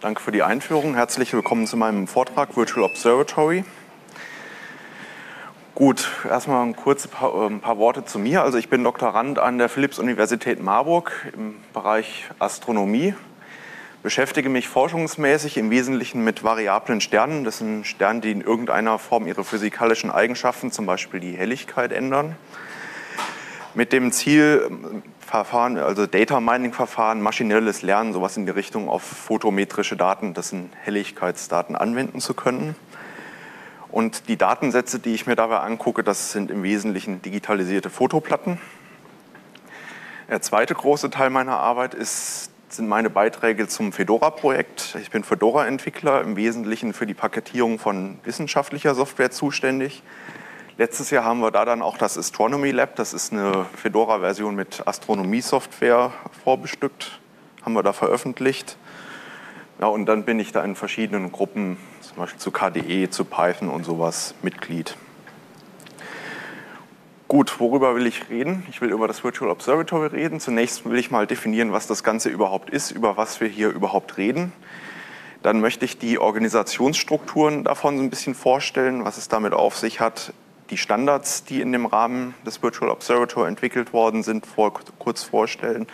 Danke für die Einführung. Herzlich willkommen zu meinem Vortrag Virtual Observatory. Gut, erstmal kurz ein paar Worte zu mir. Also ich bin Doktorand an der Philipps Universität Marburg im Bereich Astronomie. Beschäftige mich forschungsmäßig im Wesentlichen mit variablen Sternen. Das sind Sterne, die in irgendeiner Form ihre physikalischen Eigenschaften, zum Beispiel die Helligkeit, ändern. Mit dem Ziel, Verfahren, also Data Mining Verfahren, maschinelles Lernen, sowas in die Richtung auf photometrische Daten, das sind Helligkeitsdaten, anwenden zu können. Und die Datensätze, die ich mir dabei angucke, das sind im Wesentlichen digitalisierte Fotoplatten. Der zweite große Teil meiner Arbeit sind meine Beiträge zum Fedora-Projekt. Ich bin Fedora-Entwickler, im Wesentlichen für die Paketierung von wissenschaftlicher Software zuständig. Letztes Jahr haben wir da dann auch das Astronomy Lab, das ist eine Fedora-Version mit Astronomie-Software vorbestückt, haben wir da veröffentlicht. Ja, und dann bin ich da in verschiedenen Gruppen, zum Beispiel zu KDE, zu Python und sowas, Mitglied. Gut, worüber will ich reden? Ich will über das Virtual Observatory reden. Zunächst will ich mal definieren, was das Ganze überhaupt ist, über was wir hier überhaupt reden. Dann möchte ich die Organisationsstrukturen davon so ein bisschen vorstellen, was es damit auf sich hat. Die Standards, die in dem Rahmen des Virtual Observatory entwickelt worden sind, kurz vorstellen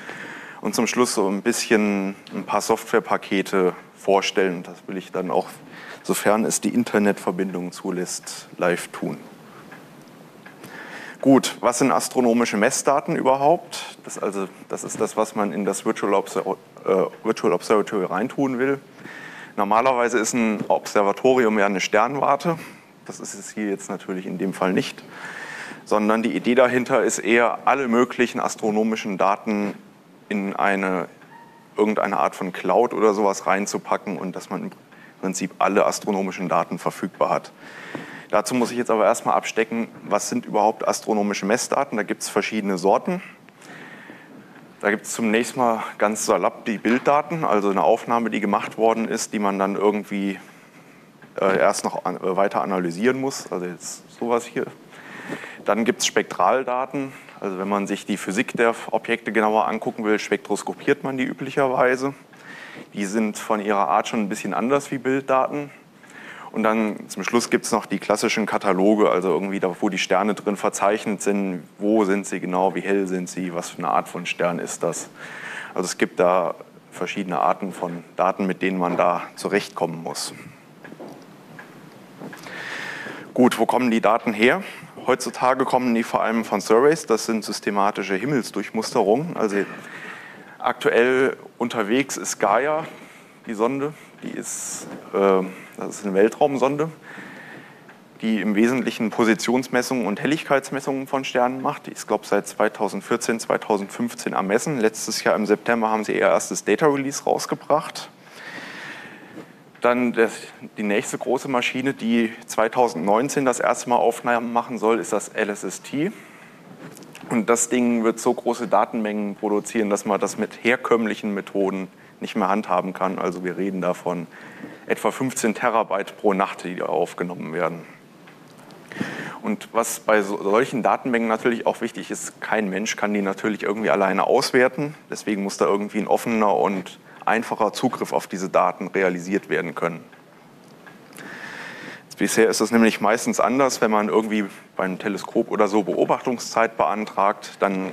und zum Schluss so ein bisschen ein paar Softwarepakete vorstellen. Das will ich dann auch, sofern es die Internetverbindung zulässt, live tun. Gut, was sind astronomische Messdaten überhaupt? Das ist das, was man in das Virtual Observatory reintun will. Normalerweise ist ein Observatorium ja eine Sternwarte. Das ist es hier jetzt natürlich in dem Fall nicht, sondern die Idee dahinter ist eher, alle möglichen astronomischen Daten in irgendeine Art von Cloud oder sowas reinzupacken und dass man im Prinzip alle astronomischen Daten verfügbar hat. Dazu muss ich jetzt aber erstmal abstecken, was sind überhaupt astronomische Messdaten? Da gibt es verschiedene Sorten. Da gibt es zunächst mal ganz salopp die Bilddaten, also eine Aufnahme, die gemacht worden ist, die man dann irgendwie erst noch weiter analysieren muss, also jetzt sowas hier. Dann gibt es Spektraldaten, also wenn man sich die Physik der Objekte genauer angucken will, spektroskopiert man die üblicherweise. Die sind von ihrer Art schon ein bisschen anders wie Bilddaten. Und dann zum Schluss gibt es noch die klassischen Kataloge, also irgendwie da, wo die Sterne drin verzeichnet sind, wo sind sie genau, wie hell sind sie, was für eine Art von Stern ist das. Also es gibt da verschiedene Arten von Daten, mit denen man da zurechtkommen muss. Gut, wo kommen die Daten her? Heutzutage kommen die vor allem von Surveys, das sind systematische Himmelsdurchmusterungen. Also aktuell unterwegs ist Gaia, die Sonde, das ist eine Weltraumsonde, die im Wesentlichen Positionsmessungen und Helligkeitsmessungen von Sternen macht. Die ist, glaube ich, seit 2014, 2015 am Messen. Letztes Jahr im September haben sie ihr erstes Data Release rausgebracht. Dann die nächste große Maschine, die 2019 das erste Mal Aufnahmen machen soll, ist das LSST. Und das Ding wird so große Datenmengen produzieren, dass man das mit herkömmlichen Methoden nicht mehr handhaben kann. Also wir reden davon etwa 15 Terabyte pro Nacht, die da aufgenommen werden. Und was bei solchen Datenmengen natürlich auch wichtig ist, kein Mensch kann die natürlich irgendwie alleine auswerten. Deswegen muss da irgendwie ein offener und einfacher Zugriff auf diese Daten realisiert werden können. Bisher ist es nämlich meistens anders, wenn man irgendwie beim Teleskop oder so Beobachtungszeit beantragt, dann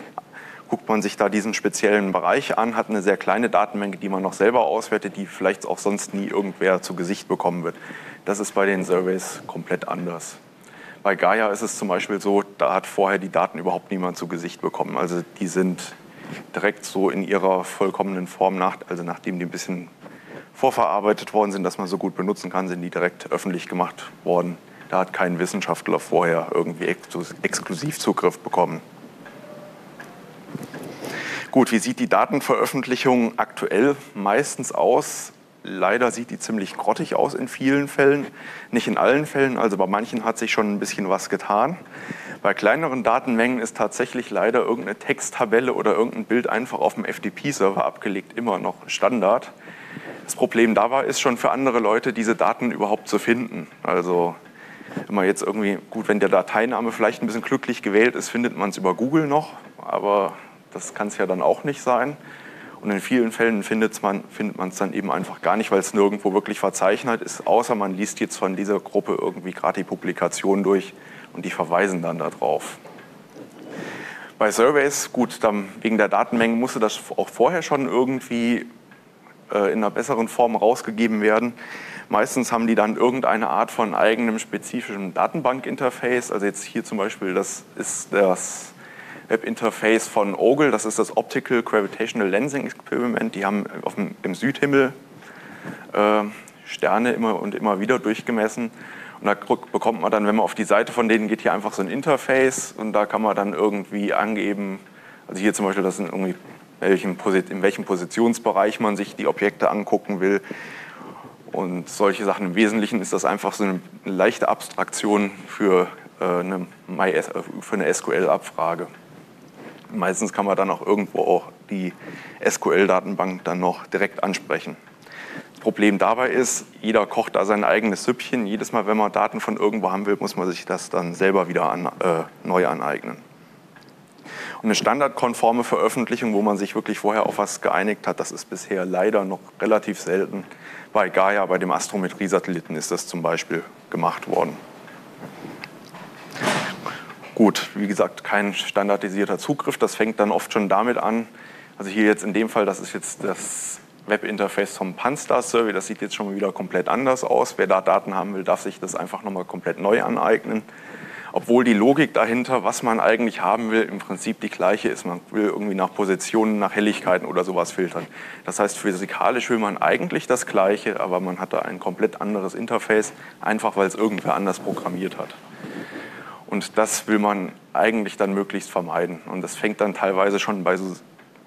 guckt man sich da diesen speziellen Bereich an, hat eine sehr kleine Datenmenge, die man noch selber auswertet, die vielleicht auch sonst nie irgendwer zu Gesicht bekommen wird. Das ist bei den Surveys komplett anders. Bei Gaia ist es zum Beispiel so, da hat vorher die Daten überhaupt niemand zu Gesicht bekommen. Also die sind direkt so in ihrer vollkommenen Form, nachdem die ein bisschen vorverarbeitet worden sind, dass man so gut benutzen kann, sind die direkt öffentlich gemacht worden. Da hat kein Wissenschaftler vorher irgendwie exklusiv Zugriff bekommen. Gut, wie sieht die Datenveröffentlichung aktuell meistens aus? Leider sieht die ziemlich grottig aus in vielen Fällen, nicht in allen Fällen, also bei manchen hat sich schon ein bisschen was getan. Bei kleineren Datenmengen ist tatsächlich leider irgendeine Texttabelle oder irgendein Bild einfach auf dem FTP-Server abgelegt, immer noch Standard. Das Problem dabei ist schon für andere Leute, diese Daten überhaupt zu finden. Also wenn man jetzt irgendwie, gut, wenn der Dateiname vielleicht ein bisschen glücklich gewählt ist, findet man es über Google noch, aber das kann es ja dann auch nicht sein. Und in vielen Fällen findet man es dann eben einfach gar nicht, weil es nirgendwo wirklich verzeichnet ist, außer man liest jetzt von dieser Gruppe irgendwie gerade die Publikation durch und die verweisen dann darauf. Bei Surveys, gut, dann wegen der Datenmengen musste das auch vorher schon irgendwie in einer besseren Form rausgegeben werden. Meistens haben die dann irgendeine Art von eigenem spezifischen Datenbankinterface. Also jetzt hier zum Beispiel, das ist das Webinterface von Ogle, das ist das Optical Gravitational Lensing Experiment. Die haben im Südhimmel Sterne immer und immer wieder durchgemessen. Und da bekommt man dann, wenn man auf die Seite von denen geht, hier einfach so ein Interface und da kann man dann irgendwie angeben, also hier zum Beispiel, das sind irgendwie in welchem Positionsbereich man sich die Objekte angucken will und solche Sachen. Im Wesentlichen ist das einfach so eine leichte Abstraktion für eine SQL-Abfrage. Meistens kann man dann auch irgendwo die SQL-Datenbank dann noch direkt ansprechen. Problem dabei ist, jeder kocht da sein eigenes Süppchen. Jedes Mal, wenn man Daten von irgendwo haben will, muss man sich das dann selber wieder neu aneignen. Und eine standardkonforme Veröffentlichung, wo man sich wirklich vorher auf was geeinigt hat, das ist bisher leider noch relativ selten. Bei Gaia, bei dem Astrometrie-Satelliten, ist das zum Beispiel gemacht worden. Gut, wie gesagt, kein standardisierter Zugriff. Das fängt dann oft schon damit an. Also hier jetzt in dem Fall, das ist jetzt das Webinterface vom Pan-Star-Survey, das sieht jetzt schon wieder komplett anders aus. Wer da Daten haben will, darf sich das einfach nochmal komplett neu aneignen. Obwohl die Logik dahinter, was man eigentlich haben will, im Prinzip die gleiche ist. Man will irgendwie nach Positionen, nach Helligkeiten oder sowas filtern. Das heißt, physikalisch will man eigentlich das Gleiche, aber man hat da ein komplett anderes Interface, einfach weil es irgendwer anders programmiert hat. Und das will man eigentlich dann möglichst vermeiden. Und das fängt dann teilweise schon bei so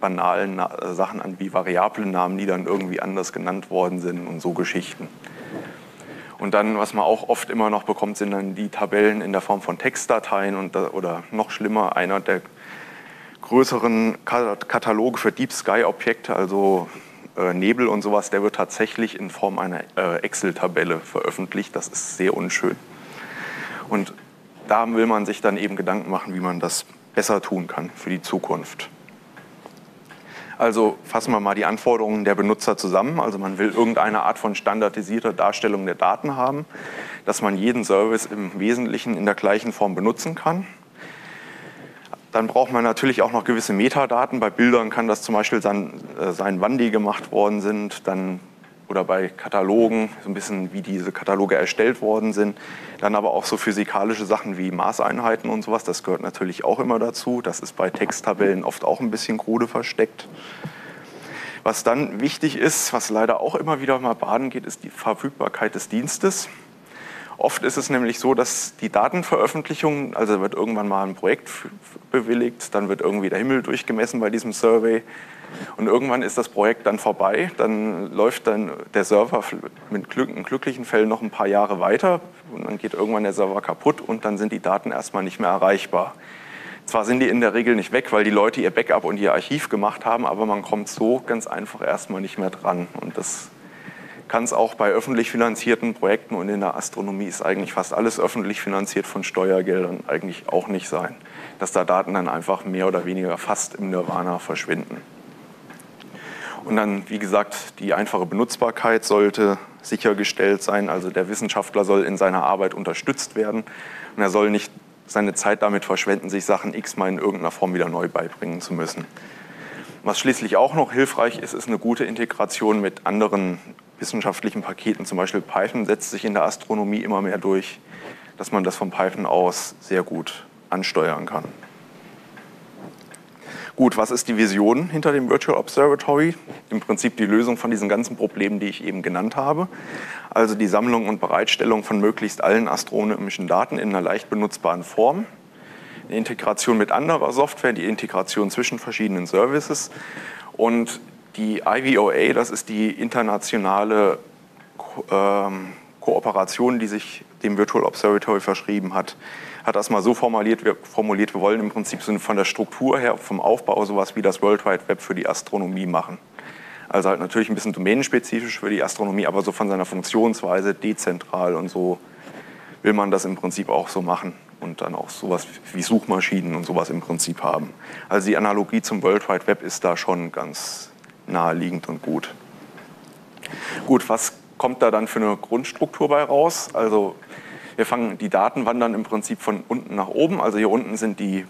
banalen Sachen an, wie Variablennamen, die dann irgendwie anders genannt worden sind und so Geschichten. Und dann, was man auch oft immer noch bekommt, sind dann die Tabellen in der Form von Textdateien oder noch schlimmer, einer der größeren Kataloge für Deep Sky-Objekte, also Nebel und sowas, der wird tatsächlich in Form einer Excel-Tabelle veröffentlicht. Das ist sehr unschön. Und da will man sich dann eben Gedanken machen, wie man das besser tun kann für die Zukunft. Also fassen wir mal die Anforderungen der Benutzer zusammen. Also man will irgendeine Art von standardisierter Darstellung der Daten haben, dass man jeden Service im Wesentlichen in der gleichen Form benutzen kann. Dann braucht man natürlich auch noch gewisse Metadaten. Bei Bildern kann das zum Beispiel sein, wann die gemacht worden sind, dann oder bei Katalogen, so ein bisschen wie diese Kataloge erstellt worden sind. Dann aber auch so physikalische Sachen wie Maßeinheiten und sowas, das gehört natürlich auch immer dazu. Das ist bei Texttabellen oft auch ein bisschen krude versteckt. Was dann wichtig ist, was leider auch immer wieder mal baden geht, ist die Verfügbarkeit des Dienstes. Oft ist es nämlich so, dass die Datenveröffentlichung, also wird irgendwann mal ein Projekt bewilligt, dann wird irgendwie der Himmel durchgemessen bei diesem Survey und irgendwann ist das Projekt dann vorbei, dann läuft dann der Server in glücklichen Fällen noch ein paar Jahre weiter und dann geht irgendwann der Server kaputt und dann sind die Daten erstmal nicht mehr erreichbar. Zwar sind die in der Regel nicht weg, weil die Leute ihr Backup und ihr Archiv gemacht haben, aber man kommt so ganz einfach erstmal nicht mehr dran und das kann es auch bei öffentlich finanzierten Projekten und in der Astronomie ist eigentlich fast alles öffentlich finanziert von Steuergeldern eigentlich auch nicht sein, dass da Daten dann einfach mehr oder weniger fast im Nirvana verschwinden. Und dann, wie gesagt, die einfache Benutzbarkeit sollte sichergestellt sein, also der Wissenschaftler soll in seiner Arbeit unterstützt werden und er soll nicht seine Zeit damit verschwenden, sich Sachen x-mal in irgendeiner Form wieder neu beibringen zu müssen. Was schließlich auch noch hilfreich ist, ist eine gute Integration mit anderen wissenschaftlichen Paketen, zum Beispiel Python setzt sich in der Astronomie immer mehr durch, dass man das von Python aus sehr gut ansteuern kann. Gut, was ist die Vision hinter dem Virtual Observatory? Im Prinzip die Lösung von diesen ganzen Problemen, die ich eben genannt habe. Also die Sammlung und Bereitstellung von möglichst allen astronomischen Daten in einer leicht benutzbaren Form. Eine Integration mit anderer Software, die Integration zwischen verschiedenen Services und die IVOA, das ist die internationale Kooperation, die sich dem Virtual Observatory verschrieben hat, hat das mal so formuliert, wir wollen im Prinzip so von der Struktur her, vom Aufbau sowas wie das World Wide Web für die Astronomie machen. Also halt natürlich ein bisschen domänenspezifisch für die Astronomie, aber so von seiner Funktionsweise dezentral und so will man das im Prinzip auch so machen und dann auch sowas wie Suchmaschinen und sowas im Prinzip haben. Also die Analogie zum World Wide Web ist da schon ganz naheliegend und gut. Gut, was kommt da dann für eine Grundstruktur bei raus? Also die Daten wandern im Prinzip von unten nach oben. Also hier unten sind die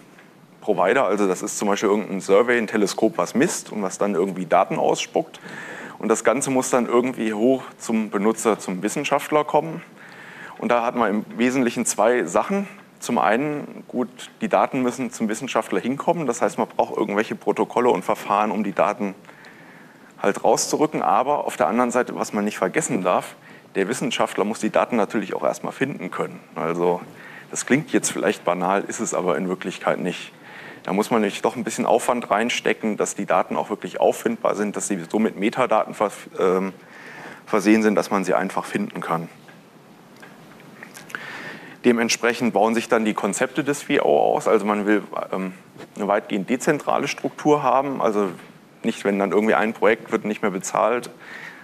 Provider, also das ist zum Beispiel irgendein Survey, ein Teleskop, was misst und was dann irgendwie Daten ausspuckt. Und das Ganze muss dann irgendwie hoch zum Benutzer, zum Wissenschaftler kommen. Und da hat man im Wesentlichen zwei Sachen. Zum einen, gut, die Daten müssen zum Wissenschaftler hinkommen. Das heißt, man braucht irgendwelche Protokolle und Verfahren, um die Daten halt rauszurücken. Aber auf der anderen Seite, was man nicht vergessen darf, der Wissenschaftler muss die Daten natürlich auch erstmal finden können. Also das klingt jetzt vielleicht banal, ist es aber in Wirklichkeit nicht. Da muss man nämlich doch ein bisschen Aufwand reinstecken, dass die Daten auch wirklich auffindbar sind, dass sie so mit Metadaten versehen sind, dass man sie einfach finden kann. Dementsprechend bauen sich dann die Konzepte des VO aus. Also man will eine weitgehend dezentrale Struktur haben. Also nicht, wenn dann irgendwie ein Projekt wird nicht mehr bezahlt,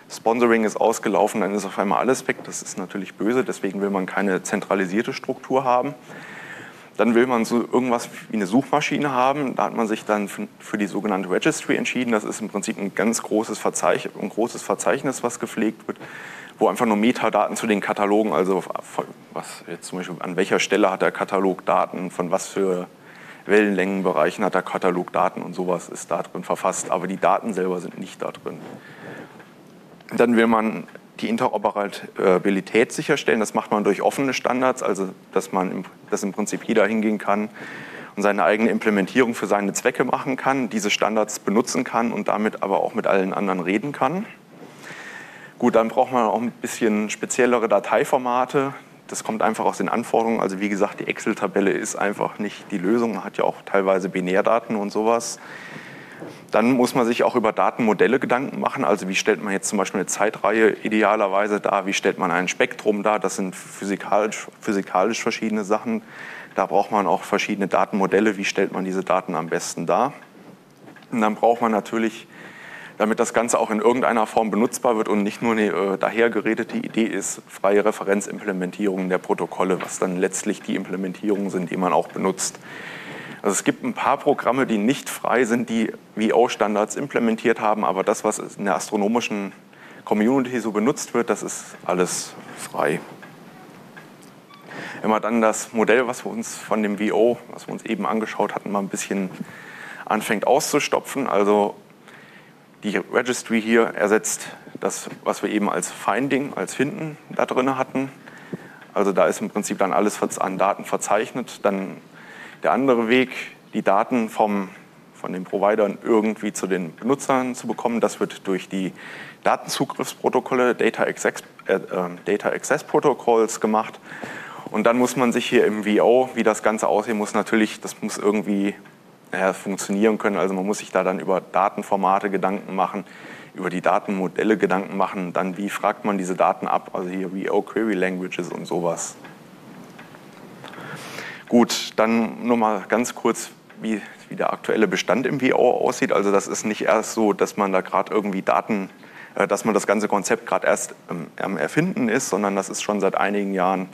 Sponsoring ist ausgelaufen, dann ist auf einmal alles weg. Das ist natürlich böse, deswegen will man keine zentralisierte Struktur haben. Dann will man so irgendwas wie eine Suchmaschine haben. Da hat man sich dann für die sogenannte Registry entschieden. Das ist im Prinzip ein ganz großes Verzeichnis, was gepflegt wird, wo einfach nur Metadaten zu den Katalogen, also was jetzt zum Beispiel an welcher Stelle hat der Katalog Daten, von was für Wellenlängenbereichen hat der Katalog Daten und sowas ist da drin verfasst. Aber die Daten selber sind nicht da drin. Dann will man die Interoperabilität sicherstellen. Das macht man durch offene Standards, also dass im Prinzip jeder hingehen kann und seine eigene Implementierung für seine Zwecke machen kann, diese Standards benutzen kann und damit aber auch mit allen anderen reden kann. Gut, dann braucht man auch ein bisschen speziellere Dateiformate. Das kommt einfach aus den Anforderungen. Also wie gesagt, die Excel-Tabelle ist einfach nicht die Lösung. Man hat ja auch teilweise Binärdaten und sowas. Dann muss man sich auch über Datenmodelle Gedanken machen, also wie stellt man jetzt zum Beispiel eine Zeitreihe idealerweise dar, wie stellt man ein Spektrum dar, das sind physikalisch verschiedene Sachen, da braucht man auch verschiedene Datenmodelle, wie stellt man diese Daten am besten dar. Und dann braucht man natürlich, damit das Ganze auch in irgendeiner Form benutzbar wird und nicht nur eine dahergeredete Idee ist, freie Referenzimplementierungen der Protokolle, was dann letztlich die Implementierungen sind, die man auch benutzt. Also es gibt ein paar Programme, die nicht frei sind, die VO-Standards implementiert haben, aber das, was in der astronomischen Community so benutzt wird, das ist alles frei. Wenn wir dann das Modell, was wir uns von dem VO, was wir uns eben angeschaut hatten, mal ein bisschen anfängt auszustopfen, also die Registry hier ersetzt das, was wir eben als Finding, als Finden da drin hatten. Also da ist im Prinzip dann alles an Daten verzeichnet, dann der andere Weg, die Daten von den Providern irgendwie zu den Benutzern zu bekommen, das wird durch die Datenzugriffsprotokolle, Data Access Protocols gemacht. Und dann muss man sich hier im VO, wie das Ganze aussehen muss, natürlich, das muss irgendwie funktionieren können. Also man muss sich da dann über Datenformate Gedanken machen, über die Datenmodelle Gedanken machen, dann wie fragt man diese Daten ab, also hier VO Query Languages und sowas. Gut, dann nochmal ganz kurz, wie der aktuelle Bestand im VO aussieht. Also das ist nicht erst so, dass man da gerade irgendwie dass man das ganze Konzept gerade erst am Erfinden ist, sondern das ist schon seit einigen Jahren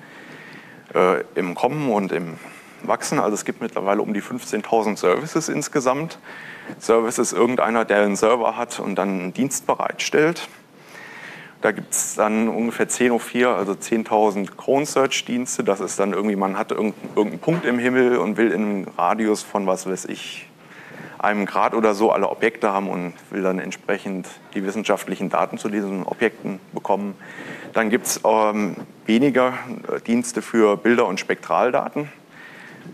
im Kommen und im Wachsen. Also es gibt mittlerweile um die 15.000 Services insgesamt. Service ist irgendeiner, der einen Server hat und dann einen Dienst bereitstellt. Da gibt es dann ungefähr 10.04, also 10.000 Cone-Search-Dienste. Das ist dann irgendwie, man hat irgendeinen Punkt im Himmel und will in einem Radius von, was weiß ich, einem Grad oder so alle Objekte haben und will dann entsprechend die wissenschaftlichen Daten zu diesen Objekten bekommen. Dann gibt es weniger Dienste für Bilder- und Spektraldaten.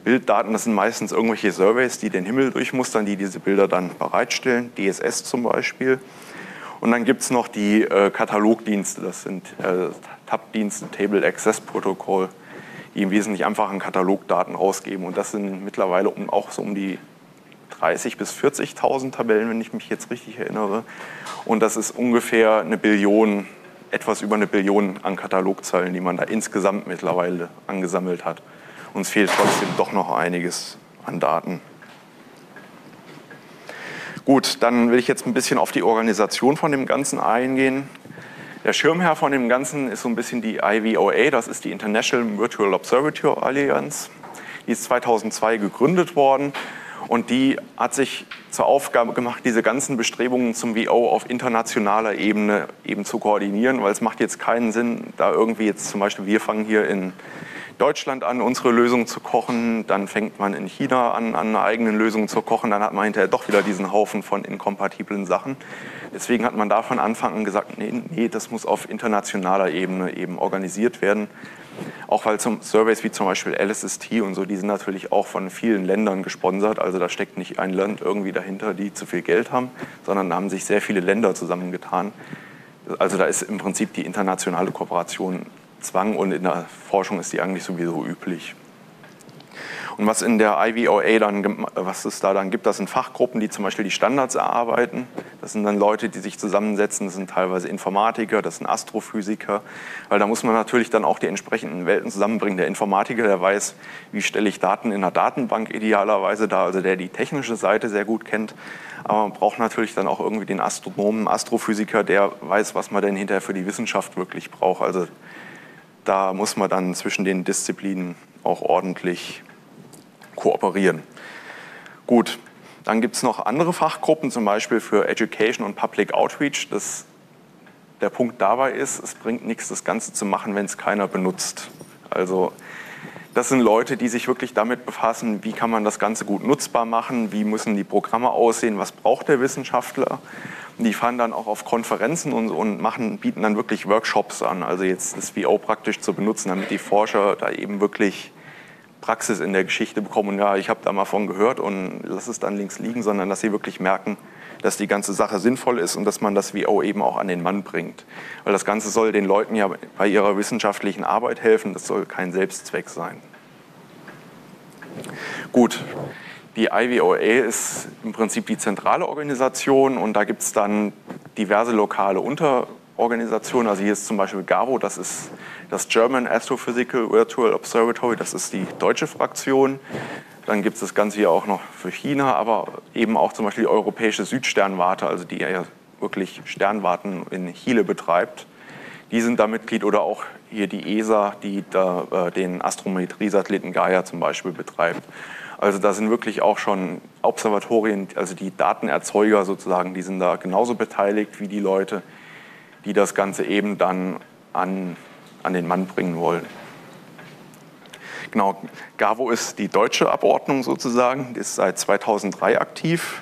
Bilddaten, das sind meistens irgendwelche Surveys, die den Himmel durchmustern, die diese Bilder dann bereitstellen, DSS zum Beispiel. Und dann gibt es noch die Katalogdienste, das sind Tab-Dienste, Table Access Protocol, die im Wesentlichen einfach an Katalogdaten rausgeben. Und das sind mittlerweile auch so um die 30.000 bis 40.000 Tabellen, wenn ich mich jetzt richtig erinnere. Und das ist ungefähr eine Billion, etwas über eine Billion an Katalogzeilen, die man da insgesamt mittlerweile angesammelt hat. Uns fehlt trotzdem doch noch einiges an Daten. Gut, dann will ich jetzt ein bisschen auf die Organisation von dem Ganzen eingehen. Der Schirmherr von dem Ganzen ist so ein bisschen die IVOA, das ist die International Virtual Observatory Alliance. Die ist 2002 gegründet worden Und die hat sich zur Aufgabe gemacht, diese ganzen Bestrebungen zum VO auf internationaler Ebene eben zu koordinieren, weil es macht jetzt keinen Sinn, da irgendwie jetzt zum Beispiel, wir fangen hier in Deutschland an, unsere Lösung zu kochen, dann fängt man in China an einer eigenen Lösung zu kochen, dann hat man hinterher doch wieder diesen Haufen von inkompatiblen Sachen. Deswegen hat man da von Anfang an gesagt, nee, das muss auf internationaler Ebene eben organisiert werden. Auch weil Surveys wie zum Beispiel LSST und so, die sind natürlich auch von vielen Ländern gesponsert, also da steckt nicht ein Land irgendwie dahinter, die zu viel Geld haben, sondern da haben sich sehr viele Länder zusammengetan. Also da ist im Prinzip die internationale Kooperation Zwang und in der Forschung ist die eigentlich sowieso üblich. Und was in der IVOA dann, was es da dann gibt, das sind Fachgruppen, die zum Beispiel die Standards erarbeiten. Das sind dann Leute, die sich zusammensetzen, das sind teilweise Informatiker, das sind Astrophysiker, weil da muss man natürlich dann auch die entsprechenden Welten zusammenbringen. Der Informatiker, der weiß, wie stelle ich Daten in einer Datenbank idealerweise da, also der die technische Seite sehr gut kennt. Aber man braucht natürlich dann auch irgendwie den Astronomen, Astrophysiker, der weiß, was man denn hinterher für die Wissenschaft wirklich braucht. Also da muss man dann zwischen den Disziplinen auch ordentlich kooperieren. Gut, dann gibt es noch andere Fachgruppen, zum Beispiel für Education und Public Outreach. Der Punkt dabei ist, es bringt nichts, das Ganze zu machen, wenn es keiner benutzt. Also das sind Leute, die sich wirklich damit befassen, wie kann man das Ganze gut nutzbar machen, wie müssen die Programme aussehen, was braucht der Wissenschaftler. Die fahren dann auch auf Konferenzen und bieten dann wirklich Workshops an, also jetzt das VO praktisch zu benutzen, damit die Forscher da eben wirklich Praxis in der Geschichte bekommen. Und ja, ich habe da mal von gehört und lass es dann links liegen, sondern dass sie wirklich merken, dass die ganze Sache sinnvoll ist und dass man das VO eben auch an den Mann bringt. Weil das Ganze soll den Leuten ja bei ihrer wissenschaftlichen Arbeit helfen, das soll kein Selbstzweck sein. Gut. Die IVOA ist im Prinzip die zentrale Organisation und da gibt es dann diverse lokale Unterorganisationen. Also hier ist zum Beispiel GAVO, das ist das German Astrophysical Virtual Observatory, das ist die deutsche Fraktion. Dann gibt es das Ganze hier auch noch für China, aber eben auch zum Beispiel die europäische Südsternwarte, also die ja wirklich Sternwarten in Chile betreibt. Die sind da Mitglied oder auch hier die ESA, die da, den Astrometrie-Satelliten Gaia zum Beispiel betreibt. Also da sind wirklich auch schon Observatorien, also die Datenerzeuger sozusagen, die sind da genauso beteiligt wie die Leute, die das Ganze eben dann an den Mann bringen wollen. Genau, GAVO ist die deutsche Abordnung sozusagen, die ist seit 2003 aktiv.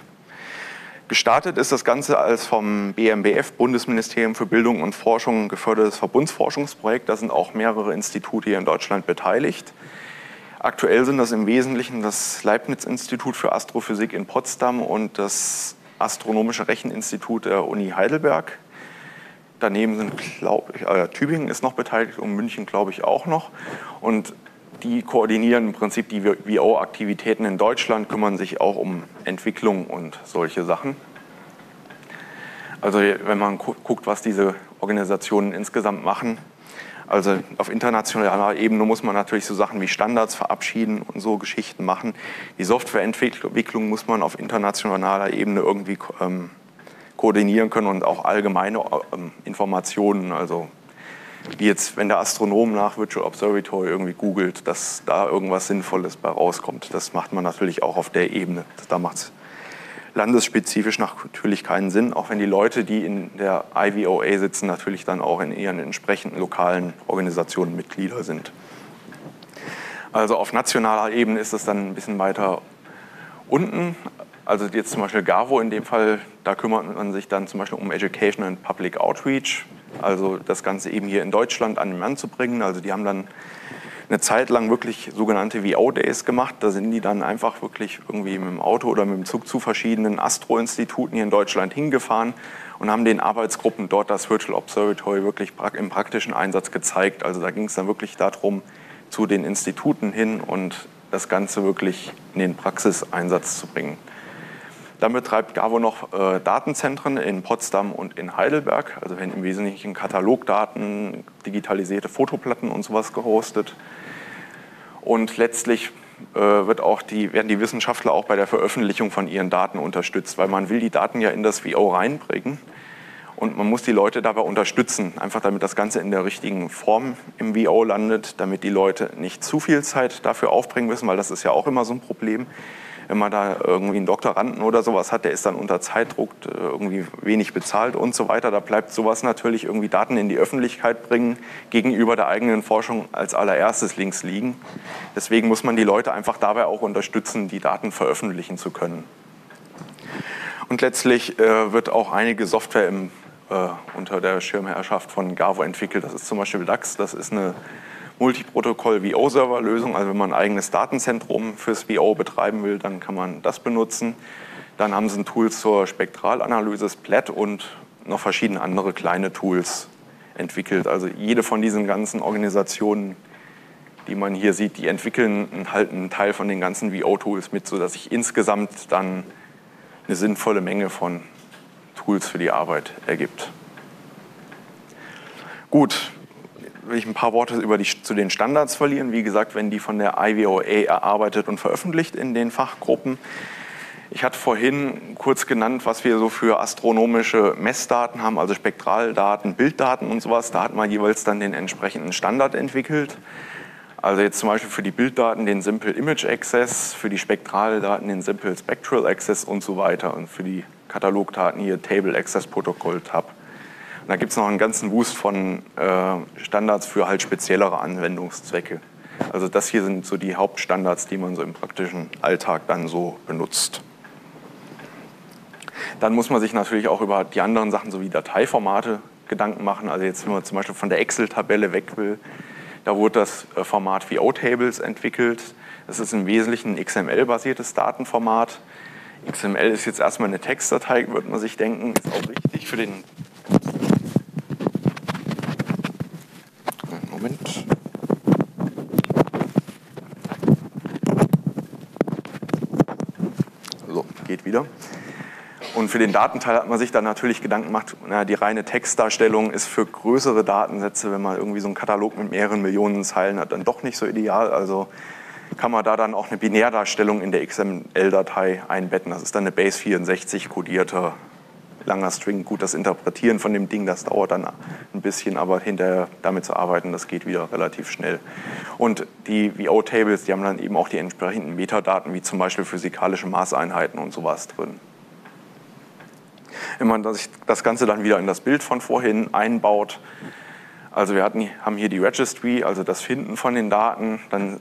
Gestartet ist das Ganze als vom BMBF, Bundesministerium für Bildung und Forschung, gefördertes Verbundsforschungsprojekt. Da sind auch mehrere Institute hier in Deutschland beteiligt. Aktuell sind das im Wesentlichen das Leibniz-Institut für Astrophysik in Potsdam und das Astronomische Recheninstitut der Uni Heidelberg. Daneben sind, glaube ich, Tübingen ist noch beteiligt und München, glaube ich, auch noch. Und die koordinieren im Prinzip die VO-Aktivitäten in Deutschland, kümmern sich auch um Entwicklung und solche Sachen. Also wenn man guckt, was diese Organisationen insgesamt machen, also auf internationaler Ebene muss man natürlich so Sachen wie Standards verabschieden und so Geschichten machen. Die Softwareentwicklung muss man auf internationaler Ebene irgendwie koordinieren können und auch allgemeine Informationen. Also wie jetzt, wenn der Astronom nach Virtual Observatory irgendwie googelt, dass da irgendwas Sinnvolles bei rauskommt. Das macht man natürlich auch auf der Ebene. Da macht es landesspezifisch natürlich keinen Sinn, auch wenn die Leute, die in der IVOA sitzen, natürlich dann auch in ihren entsprechenden lokalen Organisationen Mitglieder sind. Also auf nationaler Ebene ist es dann ein bisschen weiter unten. Also jetzt zum Beispiel GAVO in dem Fall, da kümmert man sich dann zum Beispiel um Education and Public Outreach, also das Ganze eben hier in Deutschland an den Mann zu bringen. Also die haben dann eine Zeit lang wirklich sogenannte VO-Days gemacht. Da sind die dann einfach wirklich irgendwie mit dem Auto oder mit dem Zug zu verschiedenen Astro-Instituten hier in Deutschland hingefahren und haben den Arbeitsgruppen dort das Virtual Observatory wirklich im praktischen Einsatz gezeigt. Also da ging es dann wirklich darum, zu den Instituten hin und das Ganze wirklich in den Praxiseinsatz zu bringen. Dann betreibt GAVO noch Datenzentren in Potsdam und in Heidelberg. Also werden im Wesentlichen Katalogdaten, digitalisierte Fotoplatten und sowas gehostet. Und letztlich werden die Wissenschaftler auch bei der Veröffentlichung von ihren Daten unterstützt, weil man will die Daten ja in das VO reinbringen. Und man muss die Leute dabei unterstützen, einfach damit das Ganze in der richtigen Form im VO landet, damit die Leute nicht zu viel Zeit dafür aufbringen müssen, weil das ist ja auch immer so ein Problem. wenn man da irgendwie einen Doktoranden oder sowas hat, der ist dann unter Zeitdruck, irgendwie wenig bezahlt und so weiter. Da bleibt sowas natürlich irgendwie Daten in die Öffentlichkeit bringen gegenüber der eigenen Forschung als allererstes links liegen. Deswegen muss man die Leute einfach dabei auch unterstützen, die Daten veröffentlichen zu können. Und letztlich wird auch einige Software unter der Schirmherrschaft von GAVO entwickelt. Das ist zum Beispiel DAX, das ist eine Multiprotokoll-VO-Server-Lösung. Also wenn man ein eigenes Datenzentrum fürs VO betreiben will, dann kann man das benutzen. Dann haben sie ein Tool zur Spektralanalyse, Splat, und noch verschiedene andere kleine Tools entwickelt. Also jede von diesen ganzen Organisationen, die man hier sieht, die entwickeln halt einen Teil von den ganzen VO-Tools mit, sodass ich insgesamt dann eine sinnvolle Menge von Tools für die Arbeit ergibt. Gut, will ich ein paar Worte zu den Standards verlieren. Wie gesagt, wenn die von der IVOA erarbeitet und veröffentlicht in den Fachgruppen. Ich hatte vorhin kurz genannt, was wir so für astronomische Messdaten haben, also Spektraldaten, Bilddaten und sowas. Da hat man jeweils dann den entsprechenden Standard entwickelt. Also jetzt zum Beispiel für die Bilddaten den Simple Image Access, für die Spektraldaten den Simple Spectral Access und so weiter. Und für die Katalogdaten hier Table Access Protocols Tab. Und da gibt es noch einen ganzen Wust von Standards für halt speziellere Anwendungszwecke. Also das hier sind so die Hauptstandards, die man so im praktischen Alltag dann so benutzt. Dann muss man sich natürlich auch über die anderen Sachen sowie Dateiformate Gedanken machen. Also jetzt, wenn man zum Beispiel von der Excel-Tabelle weg will, da wurde das Format VO-Tables entwickelt. Das ist im Wesentlichen ein XML-basiertes Datenformat. XML ist jetzt erstmal eine Textdatei, würde man sich denken. Ist auch richtig für den... Moment. So, geht wieder. Und für den Datenteil hat man sich dann natürlich Gedanken gemacht, na, die reine Textdarstellung ist für größere Datensätze, wenn man irgendwie so einen Katalog mit mehreren Millionen Zeilen hat, dann doch nicht so ideal. Also kann man da dann auch eine Binärdarstellung in der XML-Datei einbetten. Das ist dann eine Base64-kodierter langer String. Gut, das Interpretieren von dem Ding, das dauert dann ein bisschen, aber hinterher damit zu arbeiten, das geht wieder relativ schnell. Und die VO-Tables, die haben dann eben auch die entsprechenden Metadaten, wie zum Beispiel physikalische Maßeinheiten und sowas drin. Wenn man das Ganze dann wieder in das Bild von vorhin einbaut, also wir haben hier die Registry, also das Finden von den Daten, dann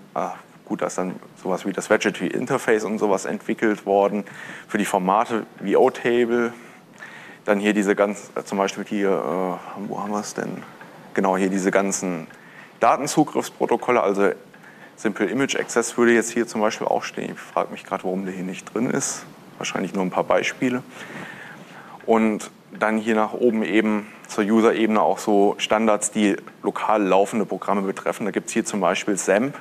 gut, da ist dann sowas wie das Registry Interface und sowas entwickelt worden, für die Formate VO-Table, dann hier diese ganzen, zum Beispiel hier, wo haben wir es denn? Genau, hier diese ganzen Datenzugriffsprotokolle, also Simple Image Access würde jetzt hier zum Beispiel auch stehen. Ich frage mich gerade, warum der hier nicht drin ist. Wahrscheinlich nur ein paar Beispiele. Und dann hier nach oben eben zur User-Ebene auch so Standards, die lokal laufende Programme betreffen. Da gibt es hier zum Beispiel SAMP.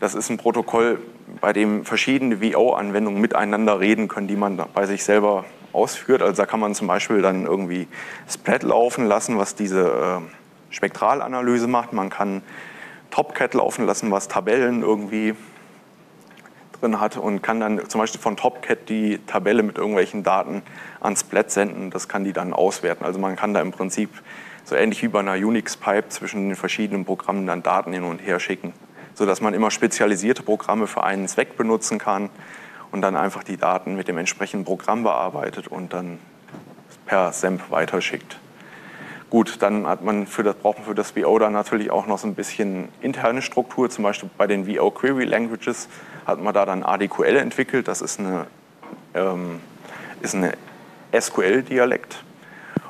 Das ist ein Protokoll, bei dem verschiedene VO-Anwendungen miteinander reden können, die man bei sich selber ausführt. Also da kann man zum Beispiel dann irgendwie Splat laufen lassen, was diese Spektralanalyse macht. Man kann Topcat laufen lassen, was Tabellen irgendwie drin hat, und kann dann zum Beispiel von Topcat die Tabelle mit irgendwelchen Daten an Splat senden, das kann die dann auswerten. Also man kann da im Prinzip so ähnlich wie bei einer Unix-Pipe zwischen den verschiedenen Programmen dann Daten hin und her schicken, sodass man immer spezialisierte Programme für einen Zweck benutzen kann und dann einfach die Daten mit dem entsprechenden Programm bearbeitet und dann per SAMP weiterschickt. Gut, dann hat man braucht man für das VO dann natürlich auch noch so ein bisschen interne Struktur. Zum Beispiel bei den VO Query Languages hat man da dann ADQL entwickelt. Das ist eine SQL-Dialekt,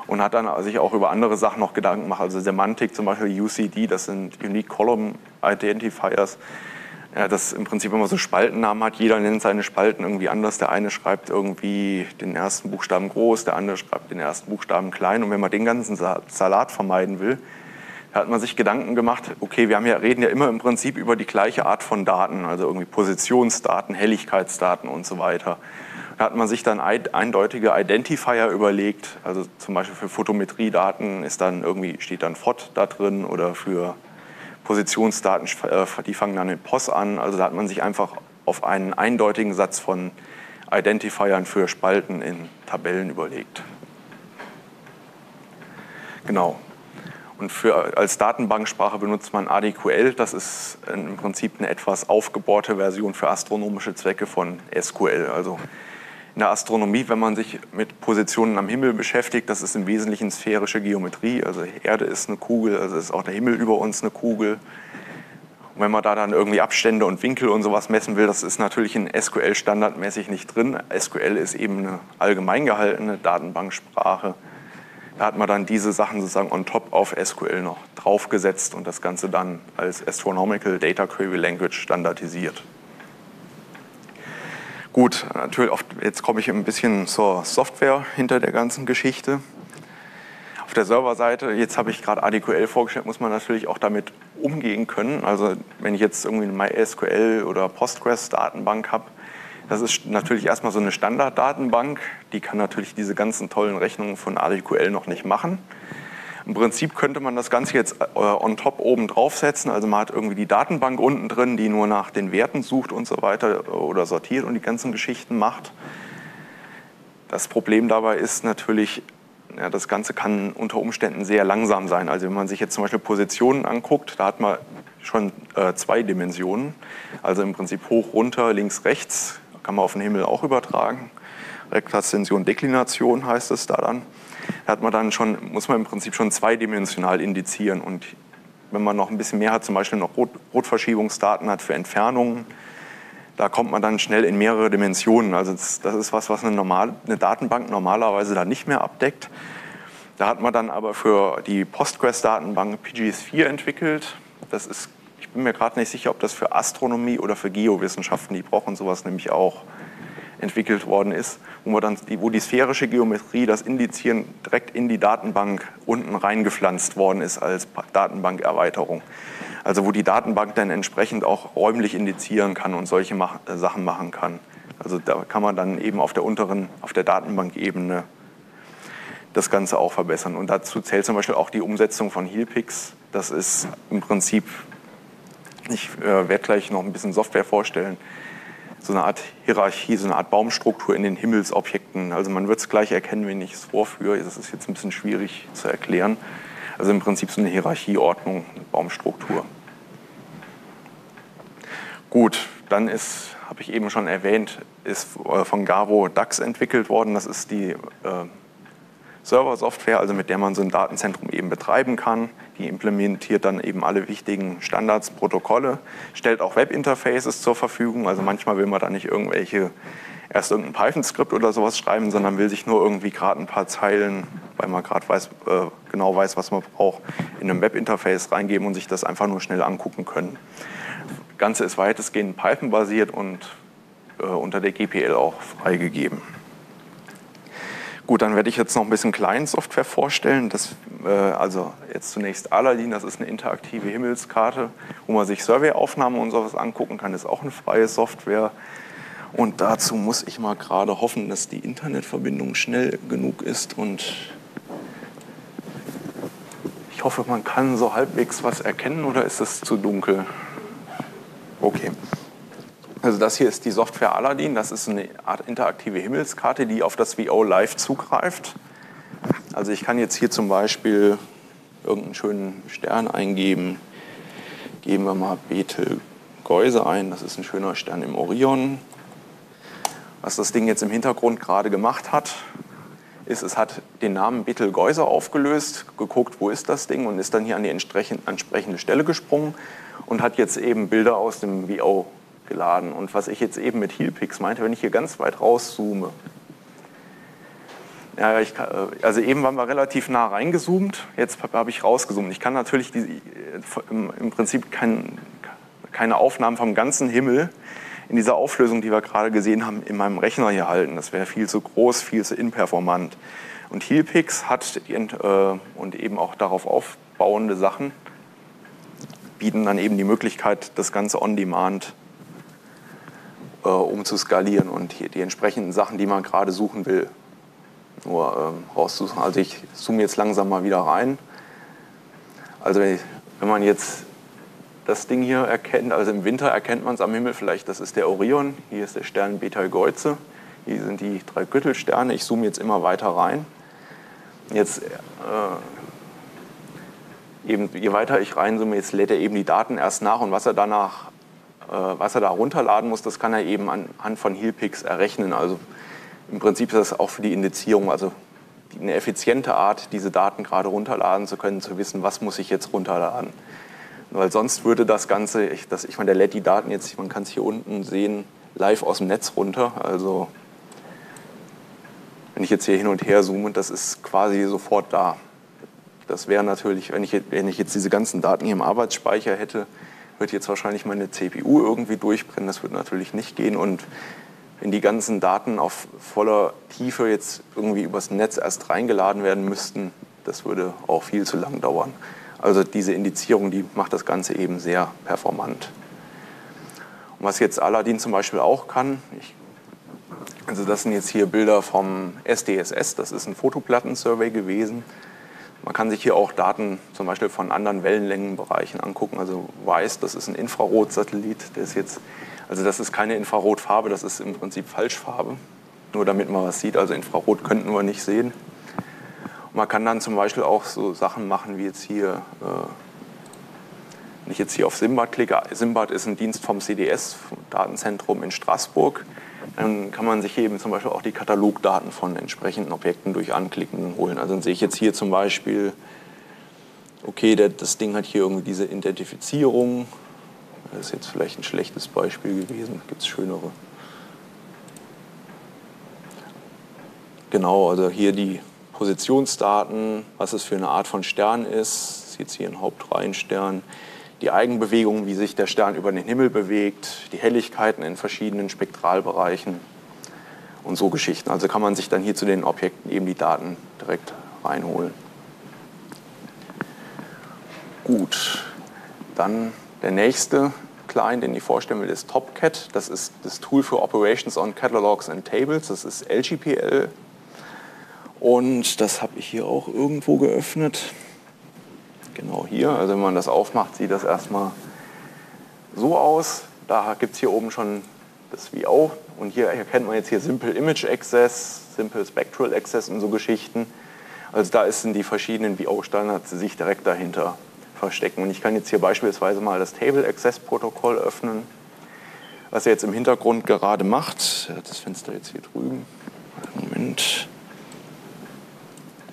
und hat dann sich auch über andere Sachen noch Gedanken gemacht. Also Semantik, zum Beispiel UCD, das sind Unique Column Identifiers. Ja, das im Prinzip immer so Spaltennamen hat. Jeder nennt seine Spalten irgendwie anders. Der eine schreibt irgendwie den ersten Buchstaben groß, der andere schreibt den ersten Buchstaben klein. Und wenn man den ganzen Salat vermeiden will, hat man sich Gedanken gemacht, okay, wir reden ja immer im Prinzip über die gleiche Art von Daten, also irgendwie Positionsdaten, Helligkeitsdaten und so weiter. Da hat man sich dann eindeutige Identifier überlegt. Also zum Beispiel für Photometriedaten steht dann FOT da drin, oder für Positionsdaten, die fangen dann mit POS an. Also da hat man sich einfach auf einen eindeutigen Satz von Identifiern für Spalten in Tabellen überlegt. Genau. Und als Datenbanksprache benutzt man ADQL. Das ist im Prinzip eine etwas aufgebohrte Version für astronomische Zwecke von SQL. Also in der Astronomie, wenn man sich mit Positionen am Himmel beschäftigt, das ist im Wesentlichen sphärische Geometrie. Also die Erde ist eine Kugel, also ist auch der Himmel über uns eine Kugel. Und wenn man da dann irgendwie Abstände und Winkel und sowas messen will, das ist natürlich in SQL standardmäßig nicht drin. SQL ist eben eine allgemein gehaltene Datenbanksprache. Da hat man dann diese Sachen sozusagen on top auf SQL noch draufgesetzt und das Ganze dann als Astronomical Data Query Language standardisiert. Gut, natürlich jetzt komme ich ein bisschen zur Software hinter der ganzen Geschichte. Auf der Serverseite, jetzt habe ich gerade ADQL vorgestellt, muss man natürlich auch damit umgehen können. Also wenn ich jetzt irgendwie eine MySQL oder Postgres Datenbank habe, das ist natürlich erstmal so eine Standarddatenbank, die kann natürlich diese ganzen tollen Rechnungen von ADQL noch nicht machen. Im Prinzip könnte man das Ganze jetzt on top oben draufsetzen, also man hat irgendwie die Datenbank unten drin, die nur nach den Werten sucht und so weiter oder sortiert und die ganzen Geschichten macht. Das Problem dabei ist natürlich, ja, das Ganze kann unter Umständen sehr langsam sein. Also wenn man sich jetzt zum Beispiel Positionen anguckt, da hat man schon zwei Dimensionen, also im Prinzip hoch, runter, links, rechts. Kann man auf den Himmel auch übertragen. Rektaszension, Deklination heißt es da dann. Da hat man dann schon, muss man im Prinzip schon zweidimensional indizieren. Und wenn man noch ein bisschen mehr hat, zum Beispiel noch Rotverschiebungsdaten hat für Entfernungen, da kommt man dann schnell in mehrere Dimensionen. Also das ist was, was eine Datenbank normalerweise da nicht mehr abdeckt. Da hat man dann aber für die Postgres-Datenbank PGS4 entwickelt. Das ist, ich bin mir gerade nicht sicher, ob das für Astronomie oder für Geowissenschaften, die brauchen sowas nämlich auch, entwickelt worden ist, wo die sphärische Geometrie, das Indizieren direkt in die Datenbank unten reingepflanzt worden ist als Datenbankerweiterung. Also wo die Datenbank dann entsprechend auch räumlich indizieren kann und solche Sachen machen kann. Also da kann man dann eben auf der Datenbankebene das Ganze auch verbessern. Und dazu zählt zum Beispiel auch die Umsetzung von Healpix. Das ist im Prinzip... Ich werde gleich noch ein bisschen Software vorstellen. So eine Art Hierarchie, so eine Art Baumstruktur in den Himmelsobjekten. Also man wird es gleich erkennen, wenn ich es vorführe. Das ist jetzt ein bisschen schwierig zu erklären. Also im Prinzip so eine Hierarchieordnung, eine Baumstruktur. Gut, dann ist, habe ich eben schon erwähnt, ist von Gavo DAX entwickelt worden. Das ist die Server-Software, also mit der man so ein Datenzentrum eben betreiben kann. Die implementiert dann eben alle wichtigen Standards, Protokolle, stellt auch Webinterfaces zur Verfügung. Also manchmal will man da nicht irgendein Python-Skript oder sowas schreiben, sondern will sich nur irgendwie gerade ein paar Zeilen, weil man gerade genau weiß, was man braucht, in einem Webinterface reingeben und sich das einfach nur schnell angucken können. Das Ganze ist weitestgehend Python-basiert und unter der GPL auch freigegeben. Gut, dann werde ich jetzt noch ein bisschen Client-Software vorstellen. Also jetzt zunächst Aladin, das ist eine interaktive Himmelskarte, wo man sich Surveyaufnahmen und sowas angucken kann. Das ist auch eine freie Software. Und dazu muss ich mal gerade hoffen, dass die Internetverbindung schnell genug ist. Und ich hoffe, man kann so halbwegs was erkennen, oder ist es zu dunkel? Okay. Also das hier ist die Software Aladin, das ist eine Art interaktive Himmelskarte, die auf das VO Live zugreift. Also ich kann jetzt hier zum Beispiel irgendeinen schönen Stern eingeben. Geben wir mal Betelgeuse ein, das ist ein schöner Stern im Orion. Was das Ding jetzt im Hintergrund gerade gemacht hat, ist, es hat den Namen Betelgeuse aufgelöst, geguckt, wo ist das Ding, und ist dann hier an die entsprechende Stelle gesprungen und hat jetzt eben Bilder aus dem VO geladen. Und was ich jetzt eben mit Healpix meinte, wenn ich hier ganz weit rauszoome. Ja, also eben waren wir relativ nah reingezoomt, jetzt habe ich rausgezoomt. Ich kann natürlich im Prinzip keine Aufnahmen vom ganzen Himmel in dieser Auflösung, die wir gerade gesehen haben, in meinem Rechner hier halten. Das wäre viel zu groß, viel zu inperformant. Und Healpix hat und eben auch darauf aufbauende Sachen bieten dann eben die Möglichkeit, das Ganze on demand um zu skalieren und hier die entsprechenden Sachen, die man gerade suchen will, nur rauszusuchen. Also ich zoome jetzt langsam mal wieder rein. Also wenn man jetzt das Ding hier erkennt, also im Winter erkennt man es am Himmel vielleicht, das ist der Orion, hier ist der Stern Betelgeuse, hier sind die drei Gürtelsterne, ich zoome jetzt immer weiter rein. Jetzt eben, je weiter ich reinzoome, jetzt lädt er eben die Daten erst nach, und was er danach, was er da runterladen muss, das kann er eben anhand von Healpix errechnen. Also im Prinzip ist das auch für die Indizierung, also eine effiziente Art, diese Daten gerade runterladen zu können, zu wissen, was muss ich jetzt runterladen. Weil sonst würde das Ganze, ich meine, der lädt die Daten jetzt, man kann es hier unten sehen, live aus dem Netz runter. Also wenn ich jetzt hier hin und her zoome, das ist quasi sofort da. Das wäre natürlich, wenn ich jetzt diese ganzen Daten hier im Arbeitsspeicher hätte, wird jetzt wahrscheinlich meine CPU irgendwie durchbrennen. Das würde natürlich nicht gehen. Und wenn die ganzen Daten auf voller Tiefe jetzt irgendwie übers Netz erst reingeladen werden müssten, das würde auch viel zu lang dauern. Also diese Indizierung, die macht das Ganze eben sehr performant. Und was jetzt Aladin zum Beispiel auch kann, also das sind jetzt hier Bilder vom SDSS, das ist ein Fotoplattensurvey gewesen. Man kann sich hier auch Daten zum Beispiel von anderen Wellenlängenbereichen angucken. Also weiß, das ist ein Infrarotsatellit, der ist jetzt, also das ist keine Infrarotfarbe, das ist im Prinzip Falschfarbe. Nur damit man was sieht, also Infrarot könnten wir nicht sehen. Man kann dann zum Beispiel auch so Sachen machen wie jetzt hier, wenn ich jetzt hier auf Simbad klicke, Simbad ist ein Dienst vom CDS, vom Datenzentrum in Straßburg, dann kann man sich eben zum Beispiel auch die Katalogdaten von entsprechenden Objekten durch Anklicken holen. Also dann sehe ich jetzt hier zum Beispiel, okay, das Ding hat hier irgendwie diese Identifizierung, das ist jetzt vielleicht ein schlechtes Beispiel gewesen, gibt es schönere. Genau, also hier die Positionsdaten, was es für eine Art von Stern ist, das ist jetzt hier ein Hauptreihenstern, die Eigenbewegung, wie sich der Stern über den Himmel bewegt, die Helligkeiten in verschiedenen Spektralbereichen und so Geschichten. Also kann man sich dann hier zu den Objekten eben die Daten direkt reinholen. Gut, dann der nächste Client, den ich vorstellen will, ist TopCat. Das ist das Tool für Operations on Catalogs and Tables, das ist LGPL. Und das habe ich hier auch irgendwo geöffnet. Genau hier. Also wenn man das aufmacht, sieht das erstmal so aus. Da gibt es hier oben schon das VO. Und hier erkennt man jetzt hier Simple Image Access, Simple Spectral Access und so Geschichten. Also da sind die verschiedenen VO-Standards, die sich direkt dahinter verstecken. Und ich kann jetzt hier beispielsweise mal das Table Access Protokoll öffnen, was er jetzt im Hintergrund gerade macht. Das Fenster jetzt hier drüben. Moment.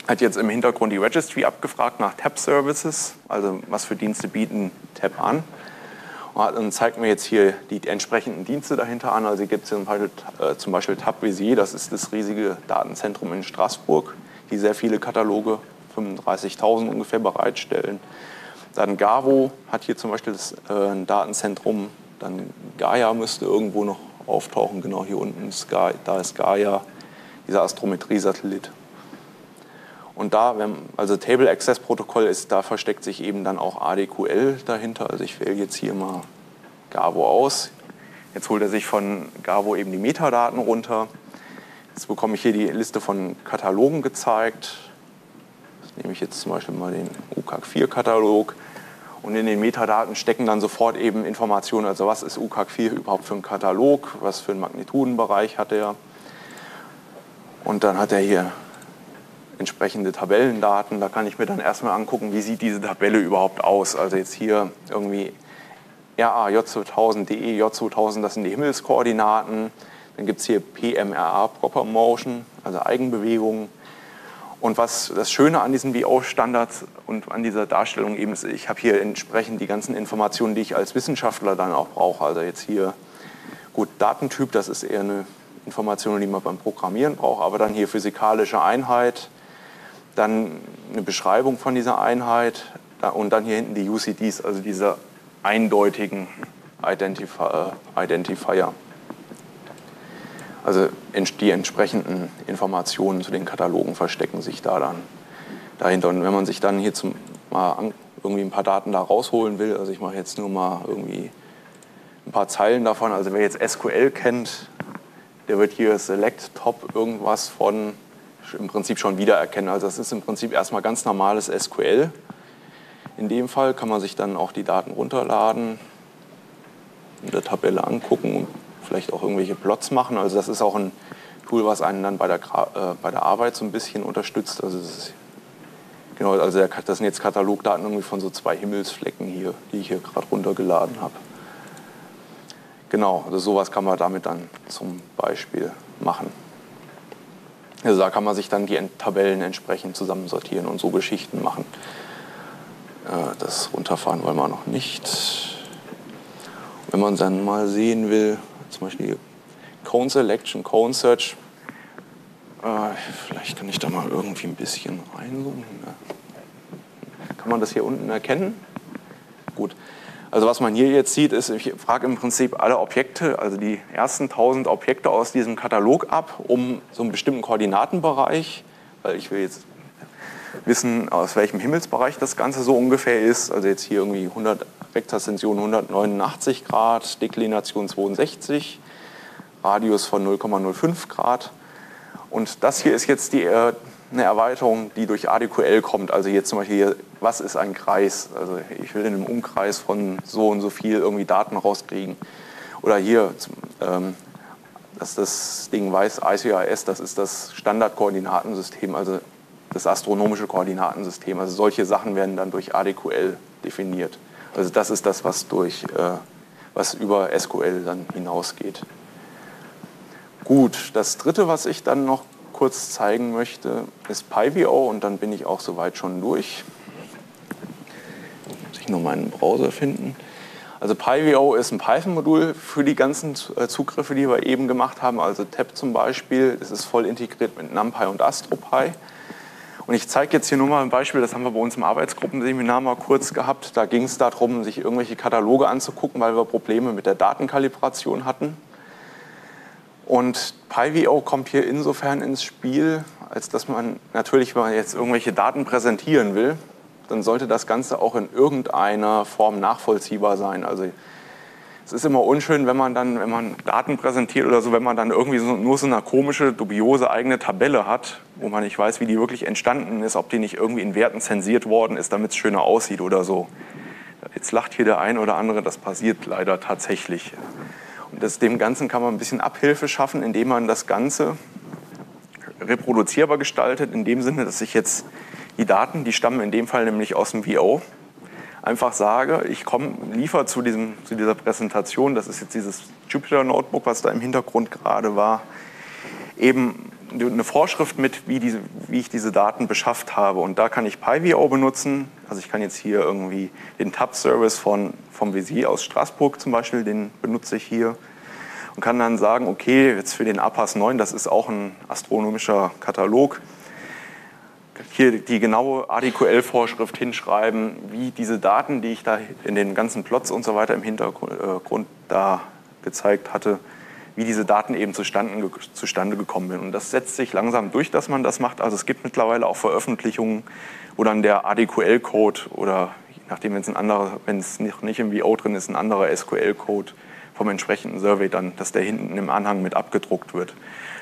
Hat jetzt im Hintergrund die Registry abgefragt nach Tab-Services, also was für Dienste bieten Tab an. Und zeigt mir jetzt hier die entsprechenden Dienste dahinter an. Also hier gibt es zum Beispiel TabVisier, das ist das riesige Datenzentrum in Straßburg, die sehr viele Kataloge, 35.000 ungefähr, bereitstellen. Dann GAVO hat hier zum Beispiel das Datenzentrum, dann Gaia müsste irgendwo noch auftauchen, genau hier unten ist Gaia, da ist Gaia, dieser Astrometrie-Satellit. Und da, also Table Access Protokoll ist, da versteckt sich eben dann auch ADQL dahinter. Also ich wähle jetzt hier mal GAVO aus. Jetzt holt er sich von GAVO eben die Metadaten runter. Jetzt bekomme ich hier die Liste von Katalogen gezeigt. Das nehme ich jetzt zum Beispiel mal den UCAG4-Katalog. Und in den Metadaten stecken dann sofort eben Informationen. Also was ist UCAG4 überhaupt für ein Katalog? Was für einen Magnitudenbereich hat er? Und dann hat er hier entsprechende Tabellendaten, da kann ich mir dann erstmal angucken, wie sieht diese Tabelle überhaupt aus. Also jetzt hier irgendwie RA J2000, DE J2000, das sind die Himmelskoordinaten. Dann gibt es hier PMRA, Proper Motion, also Eigenbewegung. Und was das Schöne an diesen VO-Standards und an dieser Darstellung eben ist, ich habe hier entsprechend die ganzen Informationen, die ich als Wissenschaftler dann auch brauche. Also jetzt hier, gut, Datentyp, das ist eher eine Information, die man beim Programmieren braucht, aber dann hier physikalische Einheit, dann eine Beschreibung von dieser Einheit und dann hier hinten die UCDs, also diese eindeutigen Identifier. Also die entsprechenden Informationen zu den Katalogen verstecken sich da dann dahinter. Und wenn man sich dann hier mal irgendwie ein paar Daten da rausholen will, also ich mache jetzt nur mal irgendwie ein paar Zeilen davon, also wer jetzt SQL kennt, der wird hier Select Top irgendwas von im Prinzip schon wiedererkennen. Also das ist im Prinzip erstmal ganz normales SQL. In dem Fall kann man sich dann auch die Daten runterladen, in der Tabelle angucken und vielleicht auch irgendwelche Plots machen. Also das ist auch ein Tool, was einen dann bei der Arbeit so ein bisschen unterstützt. Also das ist Genau, also das sind jetzt Katalogdaten irgendwie von so 2 Himmelsflecken hier, die ich hier gerade runtergeladen habe. Genau, also sowas kann man damit dann zum Beispiel machen. Also da kann man sich dann die Tabellen entsprechend zusammensortieren und so Geschichten machen. Das runterfahren wollen wir noch nicht. Wenn man dann mal sehen will, zum Beispiel Cone Selection, Cone Search. Vielleicht kann ich da mal irgendwie ein bisschen reinzoomen. Kann man das hier unten erkennen? Gut. Also was man hier jetzt sieht, ist, ich frage im Prinzip alle Objekte, also die ersten 1000 Objekte aus diesem Katalog ab, um so einen bestimmten Koordinatenbereich, weil ich will jetzt wissen, aus welchem Himmelsbereich das Ganze so ungefähr ist. Also jetzt hier irgendwie Rektaszension 189 Grad, Deklination 62, Radius von 0,05 Grad. Und das hier ist jetzt eine Erweiterung, die durch ADQL kommt. Also jetzt zum Beispiel hier, was ist ein Kreis? Also ich will in einem Umkreis von so und so viel irgendwie Daten rauskriegen. Oder hier, dass das Ding weiß, ICIS, das ist das Standardkoordinatensystem, also das astronomische Koordinatensystem. Also solche Sachen werden dann durch ADQL definiert. Also das ist das, was über SQL dann hinausgeht. Gut, das dritte, was ich dann noch kurz zeigen möchte, ist PyVO und dann bin ich auch soweit schon durch. Muss ich noch meinen Browser finden. Also PyVO ist ein Python-Modul für die ganzen Zugriffe, die wir eben gemacht haben, also Tab zum Beispiel. Es ist voll integriert mit NumPy und AstroPy. Und ich zeige jetzt hier nur mal ein Beispiel, das haben wir bei uns im Arbeitsgruppenseminar mal kurz gehabt. Da ging es darum, sich irgendwelche Kataloge anzugucken, weil wir Probleme mit der Datenkalibration hatten. Und PyVO kommt hier insofern ins Spiel, als dass man natürlich, wenn man jetzt irgendwelche Daten präsentieren will, dann sollte das Ganze auch in irgendeiner Form nachvollziehbar sein. Also es ist immer unschön, wenn man Daten präsentiert oder so, wenn man dann irgendwie nur so eine komische, dubiose eigene Tabelle hat, wo man nicht weiß, wie die wirklich entstanden ist, ob die nicht irgendwie in Werten zensiert worden ist, damit es schöner aussieht oder so. Jetzt lacht hier der ein oder andere, das passiert leider tatsächlich. Dem Ganzen kann man ein bisschen Abhilfe schaffen, indem man das Ganze reproduzierbar gestaltet, in dem Sinne, dass ich jetzt die Daten, die stammen in dem Fall nämlich aus dem VO, einfach sage, ich liefere zu dieser Präsentation, das ist jetzt dieses Jupyter-Notebook, was da im Hintergrund gerade war, eben eine Vorschrift mit, wie ich diese Daten beschafft habe. Und da kann ich PyVO benutzen, also ich kann jetzt hier irgendwie den Tab-Service vom Visier aus Straßburg zum Beispiel, den benutze ich hier und kann dann sagen, okay, jetzt für den APAS 9, das ist auch ein astronomischer Katalog, hier die genaue ADQL-Vorschrift hinschreiben, wie diese Daten, die ich da in den ganzen Plots und so weiter im Hintergrund da gezeigt hatte, wie diese Daten eben zustande gekommen sind. Und das setzt sich langsam durch, dass man das macht. Also es gibt mittlerweile auch Veröffentlichungen, wo dann der ADQL-Code oder je nachdem, wenn es nicht im VO drin ist, ein anderer SQL-Code vom entsprechenden Survey dann, dass der hinten im Anhang mit abgedruckt wird.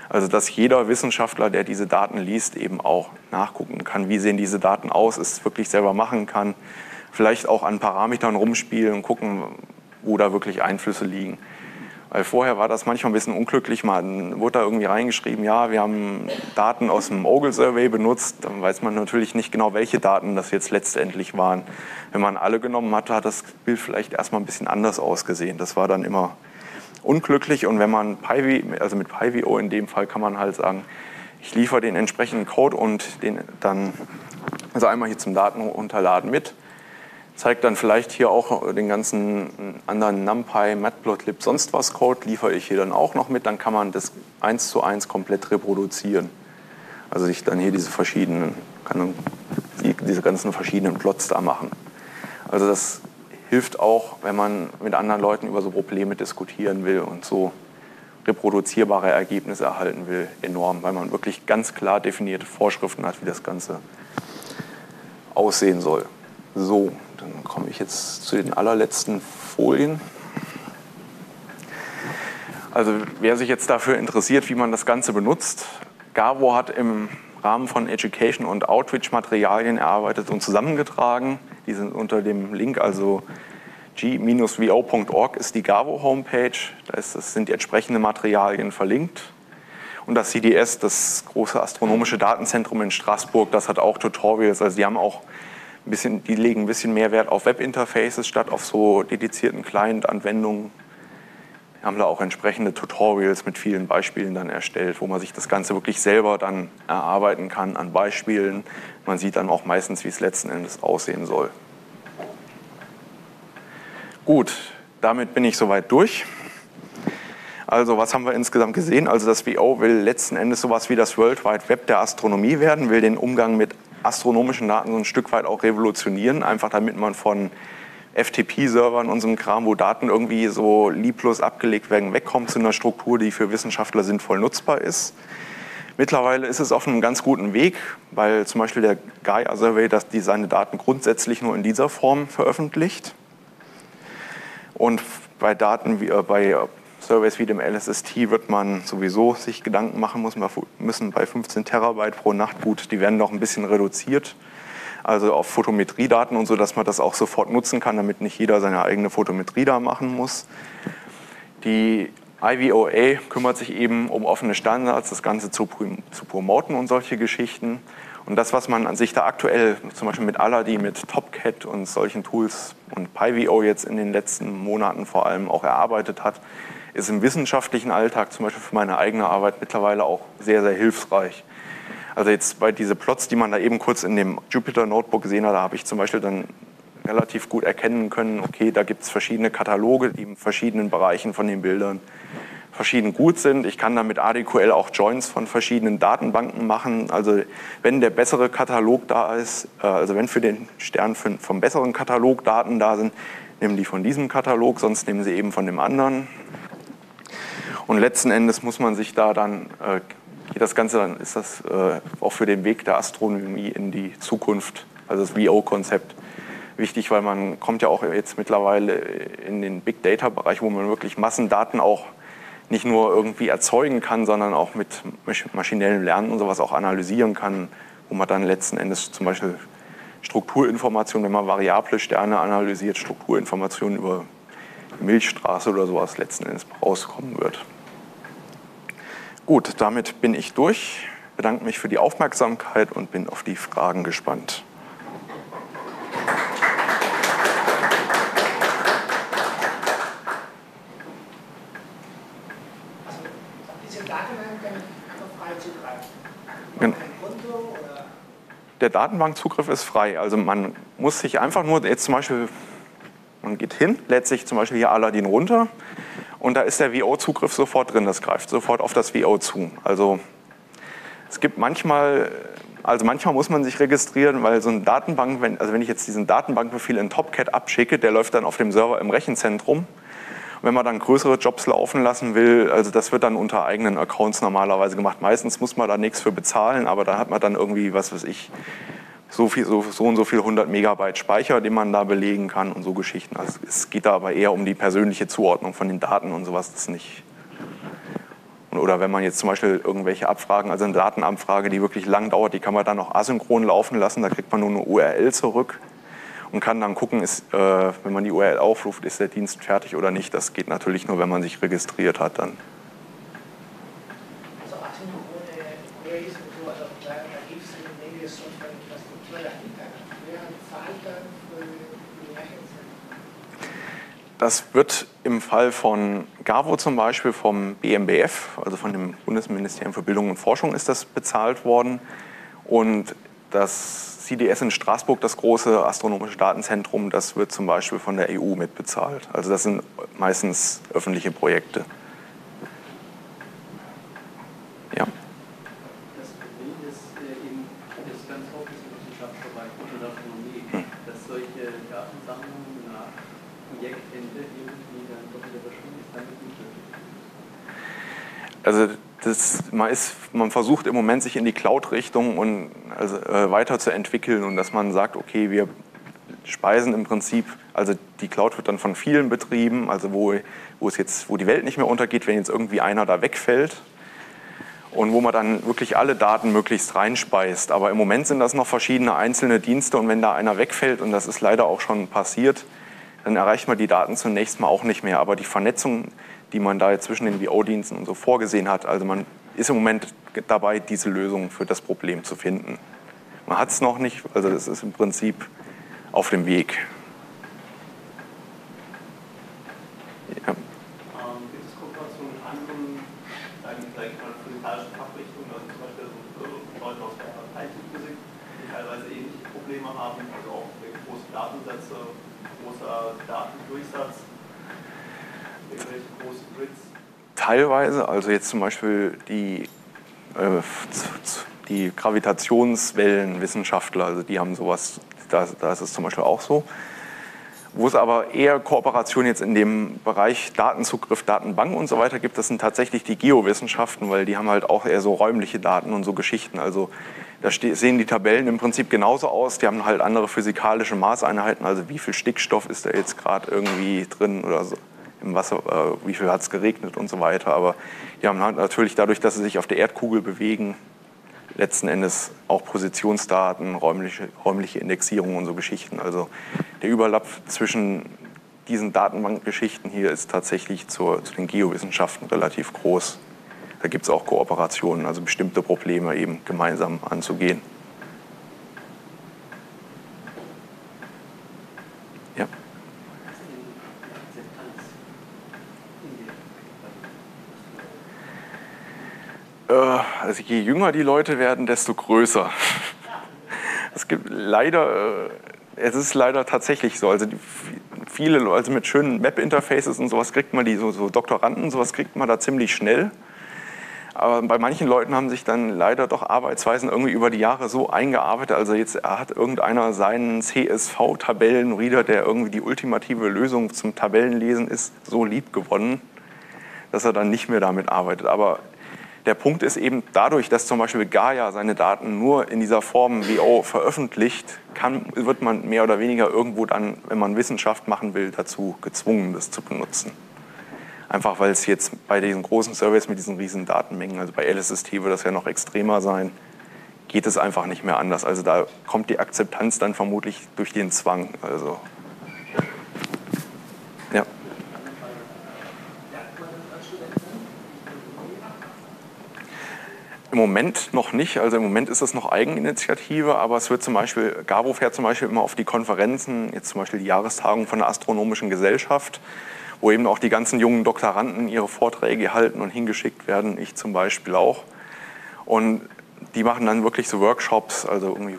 Also dass jeder Wissenschaftler, der diese Daten liest, eben auch nachgucken kann, wie sehen diese Daten aus, es wirklich selber machen kann, vielleicht auch an Parametern rumspielen und gucken, wo da wirklich Einflüsse liegen. Weil vorher war das manchmal ein bisschen unglücklich, man wurde da irgendwie reingeschrieben, ja, wir haben Daten aus dem Ogle-Survey benutzt, dann weiß man natürlich nicht genau, welche Daten das jetzt letztendlich waren. Wenn man alle genommen hatte, hat das Bild vielleicht erstmal ein bisschen anders ausgesehen. Das war dann immer unglücklich und wenn man mit PyVO in dem Fall kann man halt sagen, ich liefere den entsprechenden Code und den dann, also einmal hier zum Datenunterladen mit, zeigt dann vielleicht hier auch den ganzen anderen NumPy, Matplotlib, sonst was Code, liefere ich hier dann auch noch mit, dann kann man das 1:1 komplett reproduzieren. Also ich dann hier diese ganzen verschiedenen Plots da machen. Also das hilft auch, wenn man mit anderen Leuten über so Probleme diskutieren will und so reproduzierbare Ergebnisse erhalten will, enorm, weil man wirklich ganz klar definierte Vorschriften hat, wie das Ganze aussehen soll. So, dann komme ich jetzt zu den allerletzten Folien. Also wer sich jetzt dafür interessiert, wie man das Ganze benutzt, GAVO hat im Rahmen von Education und Outreach Materialien erarbeitet und zusammengetragen. Die sind unter dem Link, also g-vo.org ist die GAVO Homepage, da sind die entsprechenden Materialien verlinkt. Und das CDS, das große astronomische Datenzentrum in Straßburg, das hat auch Tutorials. Also die haben auch ein bisschen, die legen ein bisschen mehr Wert auf Webinterfaces statt auf so dedizierten Client-Anwendungen. Wir haben da auch entsprechende Tutorials mit vielen Beispielen dann erstellt, wo man sich das Ganze wirklich selber dann erarbeiten kann an Beispielen. Man sieht dann auch meistens, wie es letzten Endes aussehen soll. Gut, damit bin ich soweit durch. Also was haben wir insgesamt gesehen? Also das VO will letzten Endes sowas wie das World Wide Web der Astronomie werden, will den Umgang mit astronomischen Daten so ein Stück weit auch revolutionieren, einfach damit man von FTP-Servern und so einem Kram, wo Daten irgendwie so lieblos abgelegt werden, wegkommt zu einer Struktur, die für Wissenschaftler sinnvoll nutzbar ist. Mittlerweile ist es auf einem ganz guten Weg, weil zum Beispiel der Gaia Survey, dass die seine Daten grundsätzlich nur in dieser Form veröffentlicht. Und bei Daten wie bei Surveys wie dem LSST wird man sowieso sich Gedanken machen müssen bei 15 Terabyte pro Nacht. Gut, die werden noch ein bisschen reduziert, also auf Photometriedaten und so, dass man das auch sofort nutzen kann, damit nicht jeder seine eigene Photometrie da machen muss. Die IVOA kümmert sich eben um offene Standards, das Ganze zu promoten und solche Geschichten. Und das, was man an sich da aktuell zum Beispiel mit Aladin, mit Topcat und solchen Tools und PyVO jetzt in den letzten Monaten vor allem auch erarbeitet hat, ist im wissenschaftlichen Alltag, zum Beispiel für meine eigene Arbeit, mittlerweile auch sehr, sehr hilfreich. Also jetzt bei diesen Plots, die man da eben kurz in dem Jupyter-Notebook gesehen hat, da habe ich zum Beispiel dann relativ gut erkennen können, okay, da gibt es verschiedene Kataloge, die in verschiedenen Bereichen von den Bildern verschieden gut sind. Ich kann dann mit ADQL auch Joins von verschiedenen Datenbanken machen. Also wenn der bessere Katalog da ist, also wenn für den Stern vom besseren Katalog Daten da sind, nehmen die von diesem Katalog, sonst nehmen sie eben von dem anderen. Und letzten Endes muss man sich da dann, das Ganze dann ist das auch für den Weg der Astronomie in die Zukunft, also das VO-Konzept, wichtig, weil man kommt ja auch jetzt mittlerweile in den Big-Data-Bereich, wo man wirklich Massendaten auch nicht nur irgendwie erzeugen kann, sondern auch mit maschinellem Lernen und sowas auch analysieren kann, wo man dann letzten Endes zum Beispiel Strukturinformationen, wenn man variable Sterne analysiert, Strukturinformationen über die Milchstraße oder sowas letzten Endes rauskommen wird. Gut, damit bin ich durch, bedanke mich für die Aufmerksamkeit und bin auf die Fragen gespannt. Der Datenbankzugriff ist frei, also man muss sich einfach nur, jetzt zum Beispiel, man geht hin, lädt sich zum Beispiel hier Aladin runter und da ist der VO-Zugriff sofort drin, das greift sofort auf das VO zu. Also es gibt manchmal muss man sich registrieren, weil so eine Datenbank, wenn ich jetzt diesen Datenbankbefehl in Topcat abschicke, der läuft dann auf dem Server im Rechenzentrum. Wenn man dann größere Jobs laufen lassen will, also das wird dann unter eigenen Accounts normalerweise gemacht. Meistens muss man da nichts für bezahlen, aber da hat man dann irgendwie, was weiß ich, so und so viel 100 Megabyte Speicher, den man da belegen kann und so Geschichten. Also es geht da aber eher um die persönliche Zuordnung von den Daten und sowas, das nicht. Oder wenn man jetzt zum Beispiel irgendwelche Abfragen, also eine Datenabfrage, die wirklich lang dauert, die kann man dann auch asynchron laufen lassen, da kriegt man nur eine URL zurück. Und kann dann gucken, wenn man die URL aufruft, ist der Dienst fertig oder nicht. Das geht natürlich nur, wenn man sich registriert hat dann. Also asynchrone Queries und so, also da gibt es eine Menge schon von Infrastruktur dahinter. Wer zahlt dann für die Rechenzentren? Das wird im Fall von GAVO zum Beispiel vom BMBF, also von dem Bundesministerium für Bildung und Forschung, ist das bezahlt worden. Und das CDS in Straßburg, das große astronomische Datenzentrum, das wird zum Beispiel von der EU mitbezahlt. Also das sind meistens öffentliche Projekte. Ja. Das Problem ist eben, das ist ganz oft im Wissenschaftsbereich und in der Astronomie, dass solche Datensammlungen nach Projektende irgendwie dann doch wieder verschwunden ist, damit nicht möglich. Also man versucht im Moment, sich in die Cloud-Richtung weiterzuentwickeln und dass man sagt, okay, wir speisen im Prinzip, also die Cloud wird dann von vielen betrieben, also wo die Welt nicht mehr untergeht, wenn jetzt irgendwie einer da wegfällt und wo man dann wirklich alle Daten möglichst reinspeist. Aber im Moment sind das noch verschiedene einzelne Dienste und wenn da einer wegfällt, und das ist leider auch schon passiert, dann erreicht man die Daten zunächst mal auch nicht mehr. Aber die Vernetzung, die man da jetzt zwischen den VO-Diensten und so vorgesehen hat, also man ist im Moment dabei, diese Lösung für das Problem zu finden. Man hat es noch nicht, also das ist im Prinzip auf dem Weg. Ja. Teilweise, also jetzt zum Beispiel die Gravitationswellenwissenschaftler, also die haben sowas, da ist es zum Beispiel auch so. Wo es aber eher Kooperation jetzt in dem Bereich Datenzugriff, Datenbank und so weiter gibt, das sind tatsächlich die Geowissenschaften, weil die haben halt auch eher so räumliche Daten und so Geschichten. Also da sehen die Tabellen im Prinzip genauso aus, die haben halt andere physikalische Maßeinheiten, also wie viel Stickstoff ist da jetzt gerade irgendwie drin oder so im Wasser, wie viel hat es geregnet und so weiter. Aber die haben halt natürlich dadurch, dass sie sich auf der Erdkugel bewegen, letzten Endes auch Positionsdaten, räumliche Indexierung und so Geschichten. Also der Überlapp zwischen diesen Datenbankgeschichten hier ist tatsächlich zu den Geowissenschaften relativ groß. Da gibt es auch Kooperationen, also bestimmte Probleme eben gemeinsam anzugehen. Ja. Also je jünger die Leute werden, desto größer. Es ist leider tatsächlich so. Also viele Leute, also mit schönen Web-Interfaces und sowas kriegt man, so Doktoranden, sowas kriegt man da ziemlich schnell. Aber bei manchen Leuten haben sich dann leider doch Arbeitsweisen irgendwie über die Jahre so eingearbeitet. Also jetzt hat irgendeiner seinen CSV-Tabellenreader, der irgendwie die ultimative Lösung zum Tabellenlesen ist, so lieb gewonnen, dass er dann nicht mehr damit arbeitet. Aber der Punkt ist eben, dadurch, dass zum Beispiel Gaia seine Daten nur in dieser Form VO veröffentlicht, wird man mehr oder weniger irgendwo dann, wenn man Wissenschaft machen will, dazu gezwungen, das zu benutzen. Einfach weil es jetzt bei diesen großen Surveys mit diesen riesen Datenmengen, also bei LSST wird das ja noch extremer sein, geht es einfach nicht mehr anders. Also da kommt die Akzeptanz dann vermutlich durch den Zwang. Also ja. Im Moment noch nicht, also im Moment ist das noch Eigeninitiative, aber es wird zum Beispiel, Gabo fährt zum Beispiel immer auf die Konferenzen, jetzt zum Beispiel die Jahrestagung von der Astronomischen Gesellschaft, wo eben auch die ganzen jungen Doktoranden ihre Vorträge halten und hingeschickt werden, ich zum Beispiel auch. Und die machen dann wirklich so Workshops, also irgendwie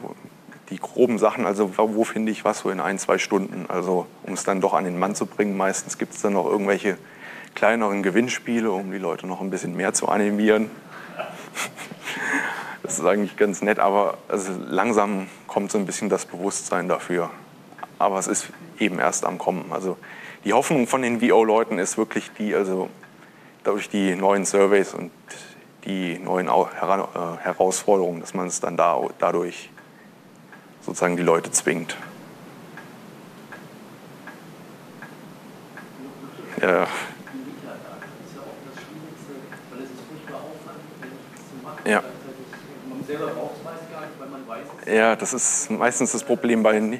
die groben Sachen, also wo finde ich was so in 1, 2 Stunden, also um es dann doch an den Mann zu bringen. Meistens gibt es dann noch irgendwelche kleineren Gewinnspiele, um die Leute noch ein bisschen mehr zu animieren. Das ist eigentlich ganz nett, aber also langsam kommt so ein bisschen das Bewusstsein dafür. Aber es ist eben erst am Kommen. Also die Hoffnung von den VO-Leuten ist wirklich die, also durch die neuen Surveys und die neuen Herausforderungen, dass man es dann dadurch sozusagen die Leute zwingt. Ja. Ja. Ja, das ist meistens das Problem bei den...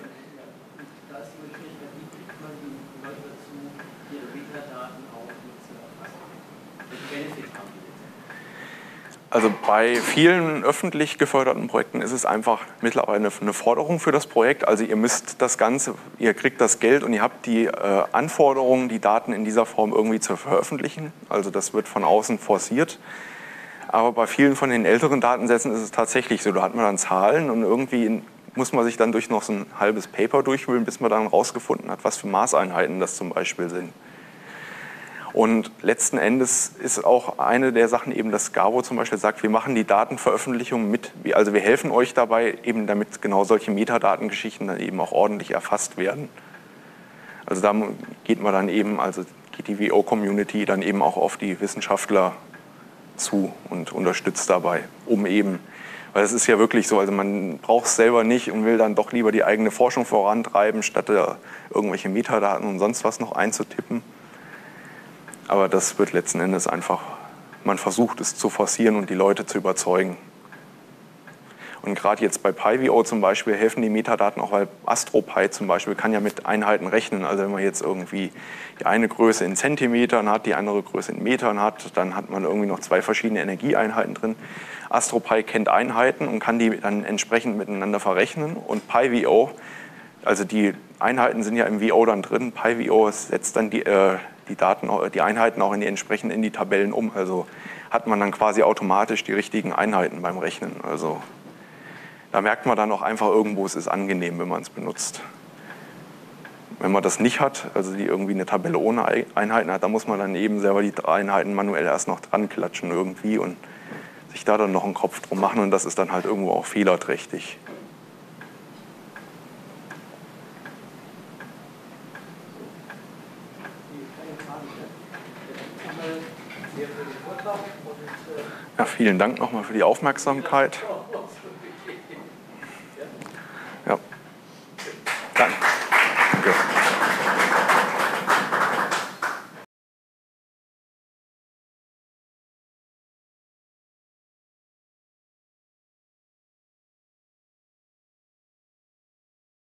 Also bei vielen öffentlich geförderten Projekten ist es einfach mittlerweile eine Forderung für das Projekt. Also ihr müsst das Ganze, ihr kriegt das Geld und ihr habt die Anforderungen, die Daten in dieser Form irgendwie zu veröffentlichen. Also das wird von außen forciert. Aber bei vielen von den älteren Datensätzen ist es tatsächlich so, da hat man dann Zahlen und irgendwie muss man sich dann durch noch so ein halbes Paper durchwühlen, bis man dann rausgefunden hat, was für Maßeinheiten das zum Beispiel sind. Und letzten Endes ist auch eine der Sachen eben, dass Gabo zum Beispiel sagt, wir machen die Datenveröffentlichung mit, also wir helfen euch dabei, eben damit genau solche Metadatengeschichten dann eben auch ordentlich erfasst werden. Also da geht man dann eben, also geht die VO-Community dann eben auch auf die Wissenschaftler zu und unterstützt dabei, um eben, weil es ist ja wirklich so, also man braucht es selber nicht und will dann doch lieber die eigene Forschung vorantreiben, statt da irgendwelche Metadaten und sonst was noch einzutippen. Aber das wird letzten Endes einfach, man versucht es zu forcieren und die Leute zu überzeugen. Und gerade jetzt bei PyVO zum Beispiel helfen die Metadaten auch, weil AstroPy zum Beispiel kann ja mit Einheiten rechnen. Also wenn man jetzt irgendwie die eine Größe in Zentimetern hat, die andere Größe in Metern hat, dann hat man irgendwie noch zwei verschiedene Energieeinheiten drin. AstroPy kennt Einheiten und kann die dann entsprechend miteinander verrechnen. Und PyVO, also die Einheiten sind ja im VO dann drin, PyVO setzt dann die Einheiten auch entsprechend in die Tabellen um. Also hat man dann quasi automatisch die richtigen Einheiten beim Rechnen. Also da merkt man dann auch einfach irgendwo, es ist angenehm, wenn man es benutzt. Wenn man das nicht hat, also die irgendwie eine Tabelle ohne Einheiten hat, dann muss man dann eben selber die Einheiten manuell erst noch dran klatschen irgendwie und sich da dann noch einen Kopf drum machen, und das ist dann halt irgendwo auch fehlerträchtig. Ja, vielen Dank nochmal für die Aufmerksamkeit.